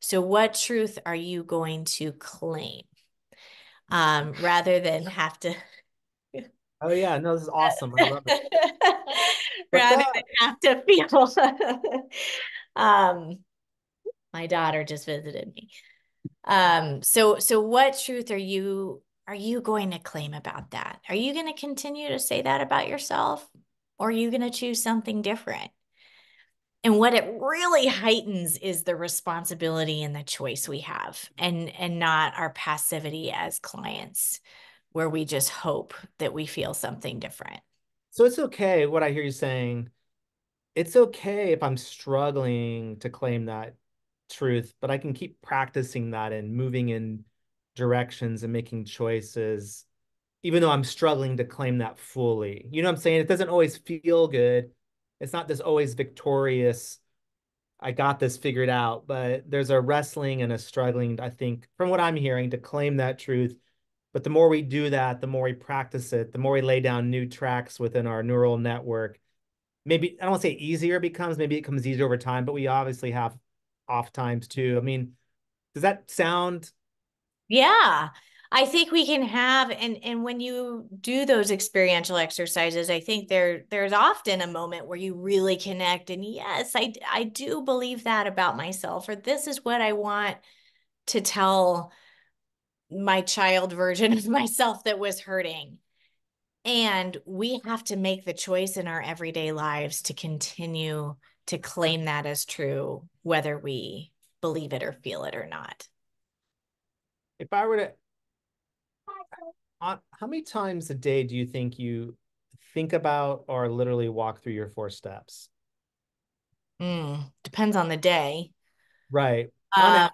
So what truth are you going to claim? Um, rather than have to. Oh yeah, no, this is awesome. I love it. rather than have to feel. um, my daughter just visited me. Um, so, so what truth are you, are you going to claim about that? Are you going to continue to say that about yourself? Or are you going to choose something different? And what it really heightens is the responsibility and the choice we have, and, and not our passivity as clients, where we just hope that we feel something different. So it's okay, what I hear you saying, it's okay if I'm struggling to claim that truth, but I can keep practicing that and moving in directions and making choices, even though I'm struggling to claim that fully. You know what I'm saying? It doesn't always feel good. It's not this always victorious, I got this figured out, but there's a wrestling and a struggling, I think, from what I'm hearing, to claim that truth. But the more we do that, the more we practice it, the more we lay down new tracks within our neural network. Maybe, I don't want to say easier it becomes, maybe it comes easier over time, but we obviously have off times too. I mean, does that sound? Yeah. I think we can have, and, and when you do those experiential exercises, I think there, there's often a moment where you really connect and yes, I, I do believe that about myself, or this is what I want to tell my child version of myself that was hurting. And we have to make the choice in our everyday lives to continue to claim that as true, whether we believe it or feel it or not. If I were to, how many times a day do you think you think about or literally walk through your four steps? Mm, depends on the day. Right. Because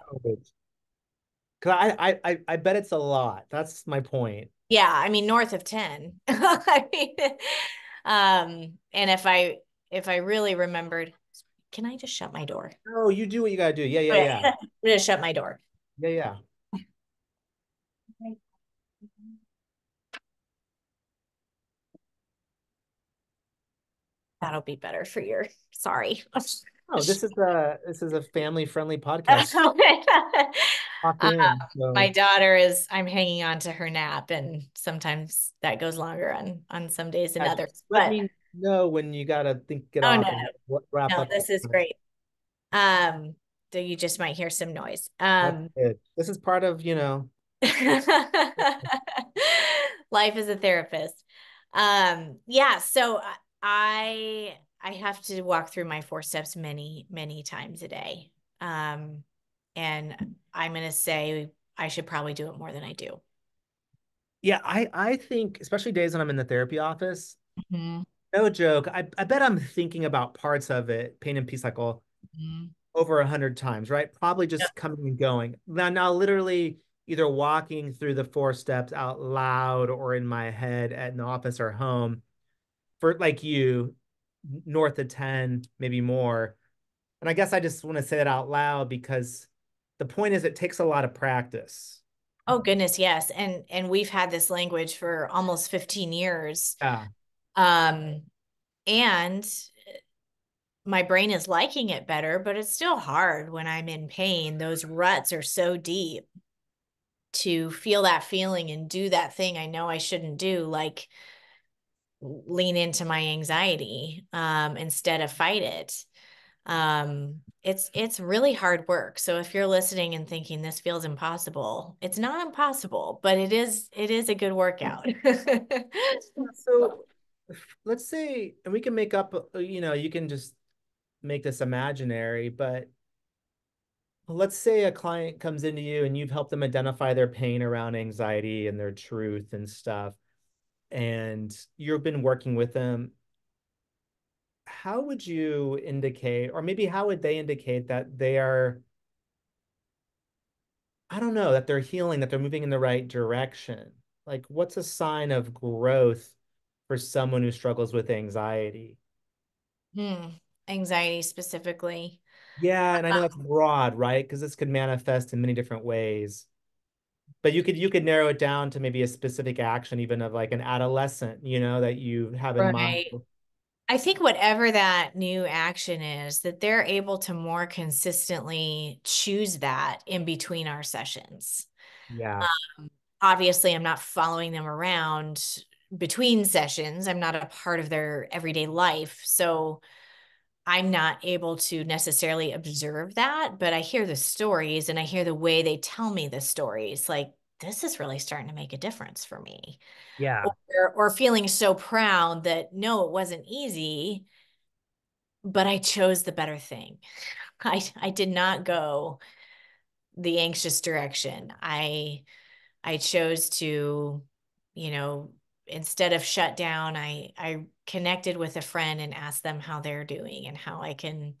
uh, I, I, I bet it's a lot. That's my point. Yeah. I mean, north of ten. I mean, um, and if I, if I really remembered, can I just shut my door? Oh, you do what you gotta do. Yeah. Yeah. Yeah. I'm gonna shut my door. Yeah. Yeah. That'll be better for your, sorry. Oh, this is a, this is a family friendly podcast. Okay, uh, so. My daughter is, I'm hanging on to her nap, and sometimes that goes longer on, on some days than I, others. Let but, me know when you got to think, get oh, off. No, and wrap no up this is great. Um, so you just might hear some noise. Um, this is part of, you know, life as a therapist. Um, yeah. So I, I have to walk through my four steps many, many times a day. Um, and I'm going to say I should probably do it more than I do. Yeah. I, I think, especially days when I'm in the therapy office, mm-hmm. no joke. I, I bet I'm thinking about parts of it, pain and peace cycle mm-hmm. over a hundred times, right? Probably just yep. coming and going. Now, now literally either walking through the four steps out loud or in my head at an office or home for like you north of ten, maybe more. And I guess I just want to say that out loud because the point is it takes a lot of practice. Oh goodness. Yes. And, and we've had this language for almost fifteen years. Yeah. Um, and my brain is liking it better, but it's still hard when I'm in pain. Those ruts are so deep to feel that feeling and do that thing I know I shouldn't do, like lean into my anxiety, um, instead of fight it. Um, it's, it's really hard work. So if you're listening and thinking this feels impossible, it's not impossible, but it is, it is a good workout. So let's say, and we can make up, you know, you can just make this imaginary, but let's say a client comes into you and you've helped them identify their pain around anxiety and their truth and stuff, and you've been working with them. How would you indicate, or maybe how would they indicate that they are, I don't know, that they're healing, that they're moving in the right direction? Like, what's a sign of growth for someone who struggles with anxiety? Hmm. Anxiety specifically. Yeah. And I know that's broad, right? Because this could manifest in many different ways, but you could, you could narrow it down to maybe a specific action, even of like an adolescent, you know, that you have in right. mind. I think whatever that new action is, that they're able to more consistently choose that in between our sessions. Yeah. Um, obviously I'm not following them around between sessions. I'm not a part of their everyday life. So I'm not able to necessarily observe that, but I hear the stories and I hear the way they tell me the stories. Like, this is really starting to make a difference for me. Yeah. Or, or feeling so proud that, no, it wasn't easy, but I chose the better thing. I, I did not go the anxious direction. I, I chose to, you know, instead of shut down, I, I connected with a friend and asked them how they're doing and how I can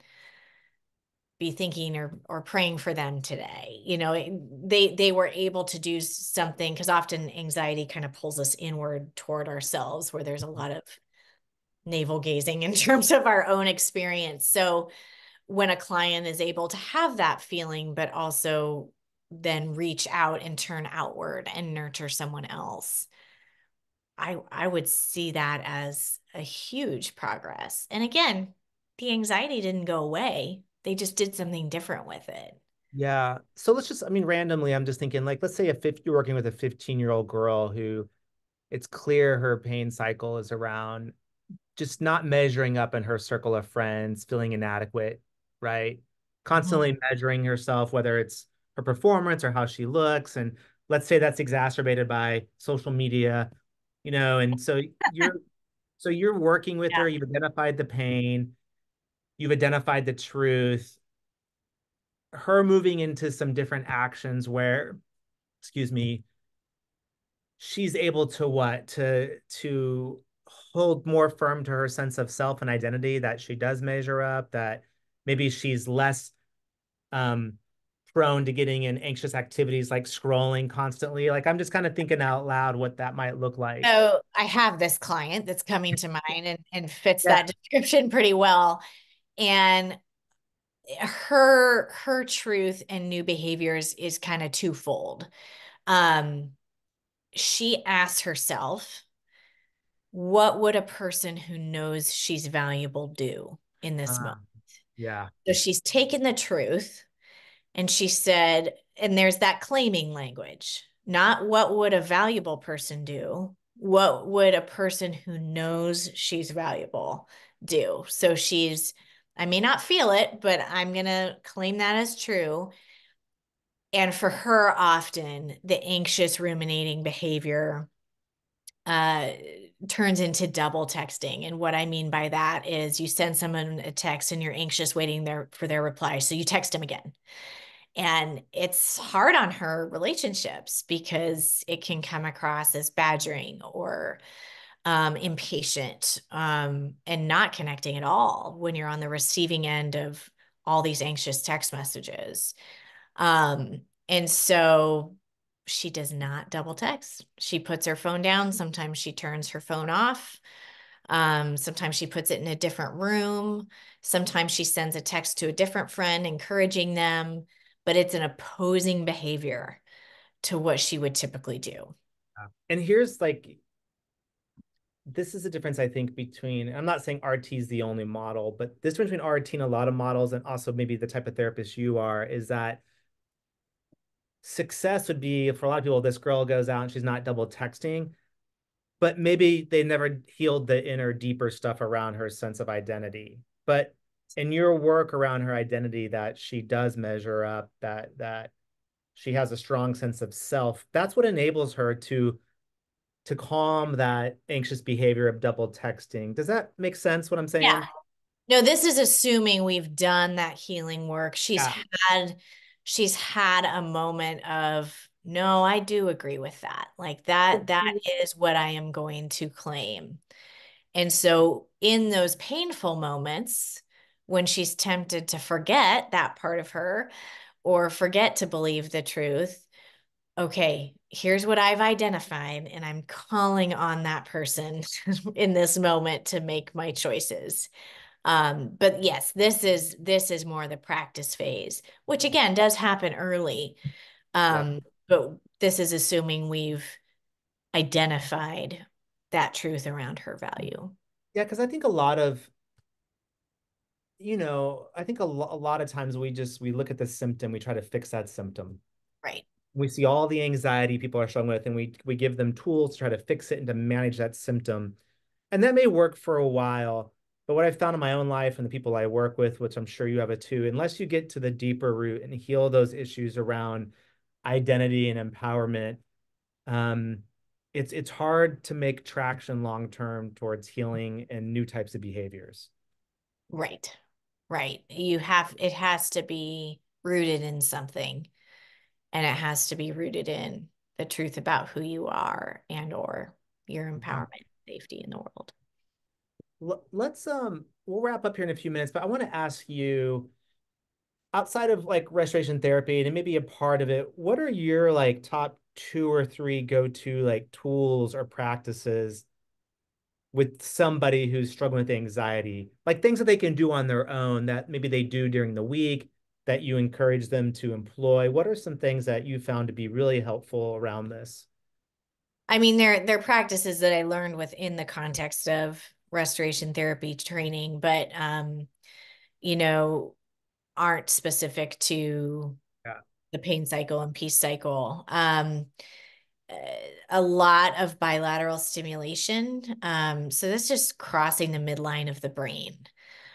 be thinking or, or praying for them today. You know, it, they, they were able to do something, because often anxiety kind of pulls us inward toward ourselves, where there's a lot of navel gazing in terms of our own experience. So when a client is able to have that feeling, but also then reach out and turn outward and nurture someone else, I, I would see that as a huge progress. And again, the anxiety didn't go away. They just did something different with it. Yeah. So let's just, I mean, randomly, I'm just thinking, like, let's say a fifty, you're working with a fifteen year old girl who it's clear her pain cycle is around just not measuring up in her circle of friends, feeling inadequate, right? Constantly mm-hmm. measuring herself, whether it's her performance or how she looks. And let's say that's exacerbated by social media, you know, and so you're, so you're working with yeah. her, you've identified the pain, you've identified the truth, her moving into some different actions where, excuse me, she's able to what? To, to hold more firm to her sense of self and identity, that she does measure up, that maybe she's less um, prone to getting in anxious activities like scrolling constantly. Like, I'm just kind of thinking out loud what that might look like. So I have this client that's coming to mind and, and fits yeah. that description pretty well. And her, her truth and new behaviors is kind of twofold. Um, she asks herself, what would a person who knows she's valuable do in this uh, moment? Yeah. So she's taken the truth and she said, and there's that claiming language, not what would a valuable person do, what would a person who knows she's valuable do? So she's, I may not feel it, but I'm going to claim that as true. And for her, often the anxious ruminating behavior uh, turns into double texting. And what I mean by that is you send someone a text and you're anxious waiting there for their reply. So you text them again. And it's hard on her relationships because it can come across as badgering or um, impatient um, and not connecting at all when you're on the receiving end of all these anxious text messages. Um, and so she does not double text. She puts her phone down. Sometimes she turns her phone off. Um, sometimes she puts it in a different room. Sometimes she sends a text to a different friend, encouraging them. But it's an opposing behavior to what she would typically do. And here's like, this is the difference, I think, between, I'm not saying R T is the only model, but this difference between R T and a lot of models, and also maybe the type of therapist you are, is that success would be, for a lot of people, this girl goes out and she's not double texting, but maybe they never healed the inner, deeper stuff around her sense of identity. But in your work around her identity, that she does measure up, that that she has a strong sense of self, that's what enables her to to calm that anxious behavior of double texting. Does that make sense, what I'm saying? Yeah. No, this is assuming we've done that healing work. She's yeah. had she's had a moment of, no, I do agree with that. Like that, that is what I am going to claim. And so in those painful moments, when she's tempted to forget that part of her or forget to believe the truth, okay, here's what I've identified, and I'm calling on that person in this moment to make my choices. Um, but yes, this is this is more the practice phase, which again does happen early. Um, yeah. But this is assuming we've identified that truth around her value. Yeah, because I think a lot of you know, I think a, lo a lot of times we just, we look at the symptom, we try to fix that symptom. Right. We see all the anxiety people are struggling with, and we, we give them tools to try to fix it and to manage that symptom. And that may work for a while, but what I've found in my own life and the people I work with, which I'm sure you have it too, unless you get to the deeper root and heal those issues around identity and empowerment, um, it's, it's hard to make traction long-term towards healing and new types of behaviors. Right. Right. You have, it has to be rooted in something, and it has to be rooted in the truth about who you are and, or your empowerment, safety in the world. Let's, um, we'll wrap up here in a few minutes, but I want to ask you, outside of like restoration therapy and maybe a part of it, what are your like top two or three go-to like tools or practices with somebody who's struggling with anxiety, like things that they can do on their own that maybe they do during the week that you encourage them to employ? What are some things that you found to be really helpful around this? I mean, they're, they're practices that I learned within the context of restoration therapy training, but, um, you know, aren't specific to yeah. the pain cycle and peace cycle. Um, a lot of bilateral stimulation. Um, so that's just crossing the midline of the brain.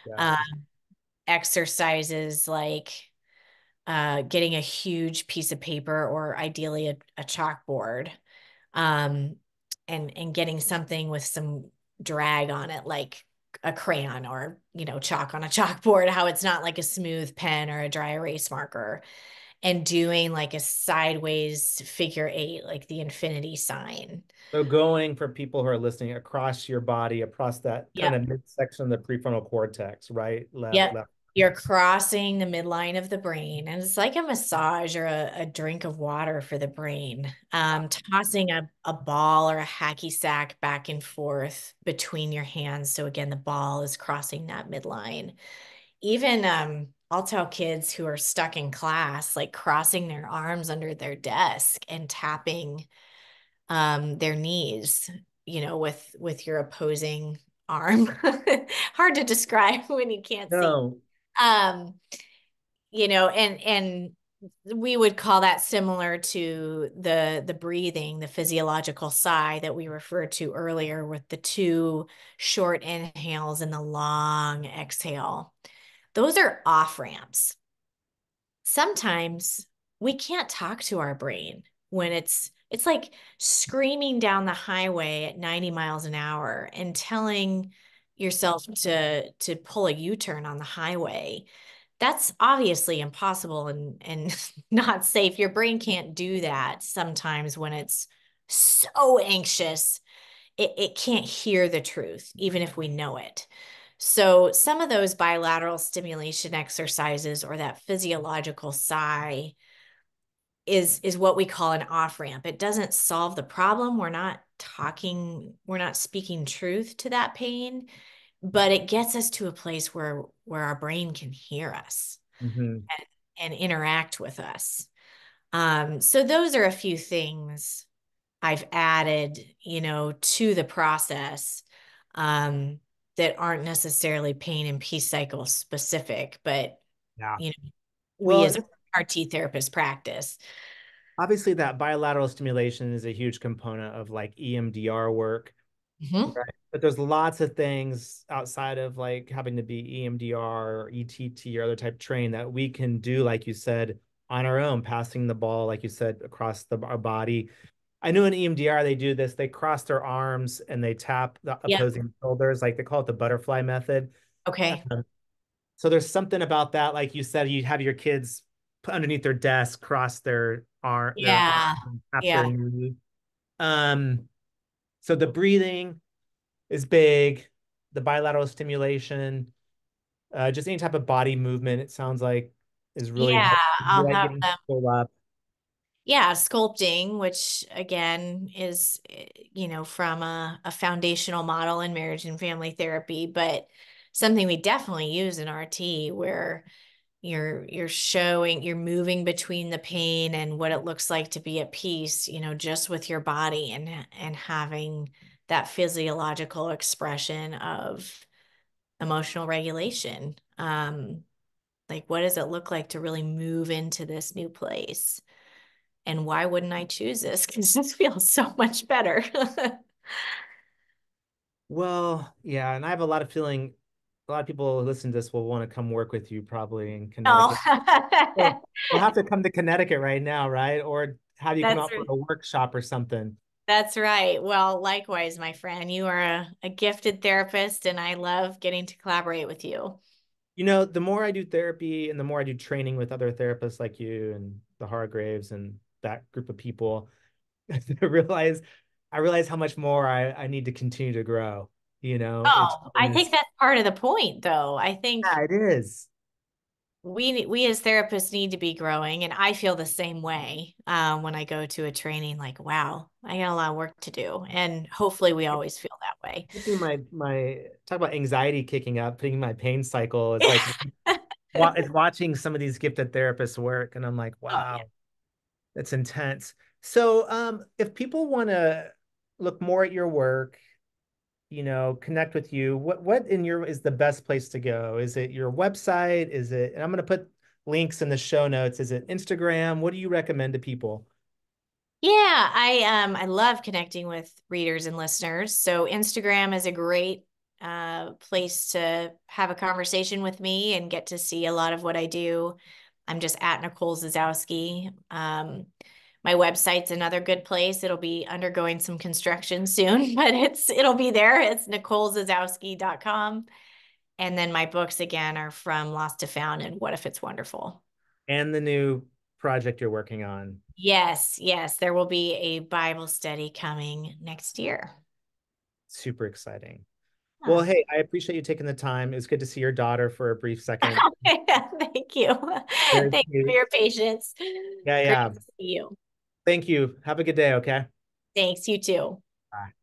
Yeah. Um, exercises like uh, getting a huge piece of paper, or ideally a, a chalkboard, um, and, and getting something with some drag on it, like a crayon or, you know, chalk on a chalkboard, how it's not like a smooth pen or a dry erase marker. And doing like a sideways figure eight, like the infinity sign. So going, for people who are listening, across your body, across that yep. kind of midsection of the prefrontal cortex, right? Left, yep. left. You're crossing the midline of the brain, and it's like a massage or a, a drink of water for the brain. Um, tossing a, a ball or a hacky sack back and forth between your hands. So again, the ball is crossing that midline. Even, um, I'll tell kids who are stuck in class, like crossing their arms under their desk and tapping um, their knees, you know, with, with your opposing arm. Hard to describe when you can't no. see. Um, you know, and, and we would call that similar to the, the breathing, the physiological sigh that we referred to earlier with the two short inhales and the long exhale. Those are off-ramps. Sometimes we can't talk to our brain when it's, it's like screaming down the highway at ninety miles an hour and telling yourself to, to pull a U-turn on the highway. That's obviously impossible and, and not safe. Your brain can't do that sometimes when it's so anxious, it, it can't hear the truth, even if we know it. So some of those bilateral stimulation exercises or that physiological sigh is, is what we call an off-ramp. It doesn't solve the problem. We're not talking, we're not speaking truth to that pain, but it gets us to a place where, where our brain can hear us mm-hmm. and, and interact with us. Um, so those are a few things I've added, you know, to the process um, that aren't necessarily pain and peace cycle specific, but, yeah. you know, we well, as a R T therapist practice. Obviously that bilateral stimulation is a huge component of like E M D R work. Mm-hmm. Right? But there's lots of things outside of like having to be E M D R or E T T or other type trained that we can do, like you said, on our own, passing the ball, like you said, across the, our body. I know in E M D R, they do this, they cross their arms and they tap the opposing yeah. shoulders. Like they call it the butterfly method. Okay. Um, so there's something about that. Like you said, you have your kids put underneath their desk, cross their arm. Yeah. Their arm, yeah. Their knee. Um, so the breathing is big, the bilateral stimulation, uh, just any type of body movement, it sounds like is really yeah, I'll have them. Up. Yeah, sculpting, which again is, you know, from a, a foundational model in marriage and family therapy, but something we definitely use in R T where you're you're showing, you're moving between the pain and what it looks like to be at peace, you know, just with your body and and having that physiological expression of emotional regulation. Um, like, what does it look like to really move into this new place? And why wouldn't I choose this? Because this feels so much better. Well, yeah. And I have a lot of feeling, a lot of people who listen to this will want to come work with you probably in Connecticut. Oh. We'll have to come to Connecticut right now, right? Or have you That's come out right. for a workshop or something. That's right. Well, likewise, my friend, you are a, a gifted therapist and I love getting to collaborate with you. You know, the more I do therapy and the more I do training with other therapists like you and the Hargraves and that group of people, I realize, I realize how much more I, I need to continue to grow, you know? Oh, I think that's part of the point though. I think yeah, it is. We, we as therapists need to be growing. And I feel the same way uh, when I go to a training, like, wow, I got a lot of work to do. And hopefully we always feel that way. My, my talk about anxiety kicking up, putting my pain cycle. It's like it's watching some of these gifted therapists work. And I'm like, wow, oh, yeah. that's intense. So um, if people want to look more at your work, you know, connect with you, what, what in your, is the best place to go? Is it your website? Is it, and I'm going to put links in the show notes. Is it Instagram? What do you recommend to people? Yeah, I, um, I love connecting with readers and listeners. So Instagram is a great, uh, place to have a conversation with me and get to see a lot of what I do. I'm just at Nicole Zasowski. Um, My website's another good place. It'll be undergoing some construction soon, but it's it'll be there. It's nicole zasowski dot com. And then my books, again, are From Lost to Found and What If It's Wonderful. And the new project you're working on. Yes, yes. There will be a Bible study coming next year. Super exciting. Yeah. Well, hey, I appreciate you taking the time. It was good to see your daughter for a brief second. Thank you. Very Thank cute. you for your patience. Yeah, yeah. Great to see you. Thank you. Have a good day, okay? Thanks. You too. Bye.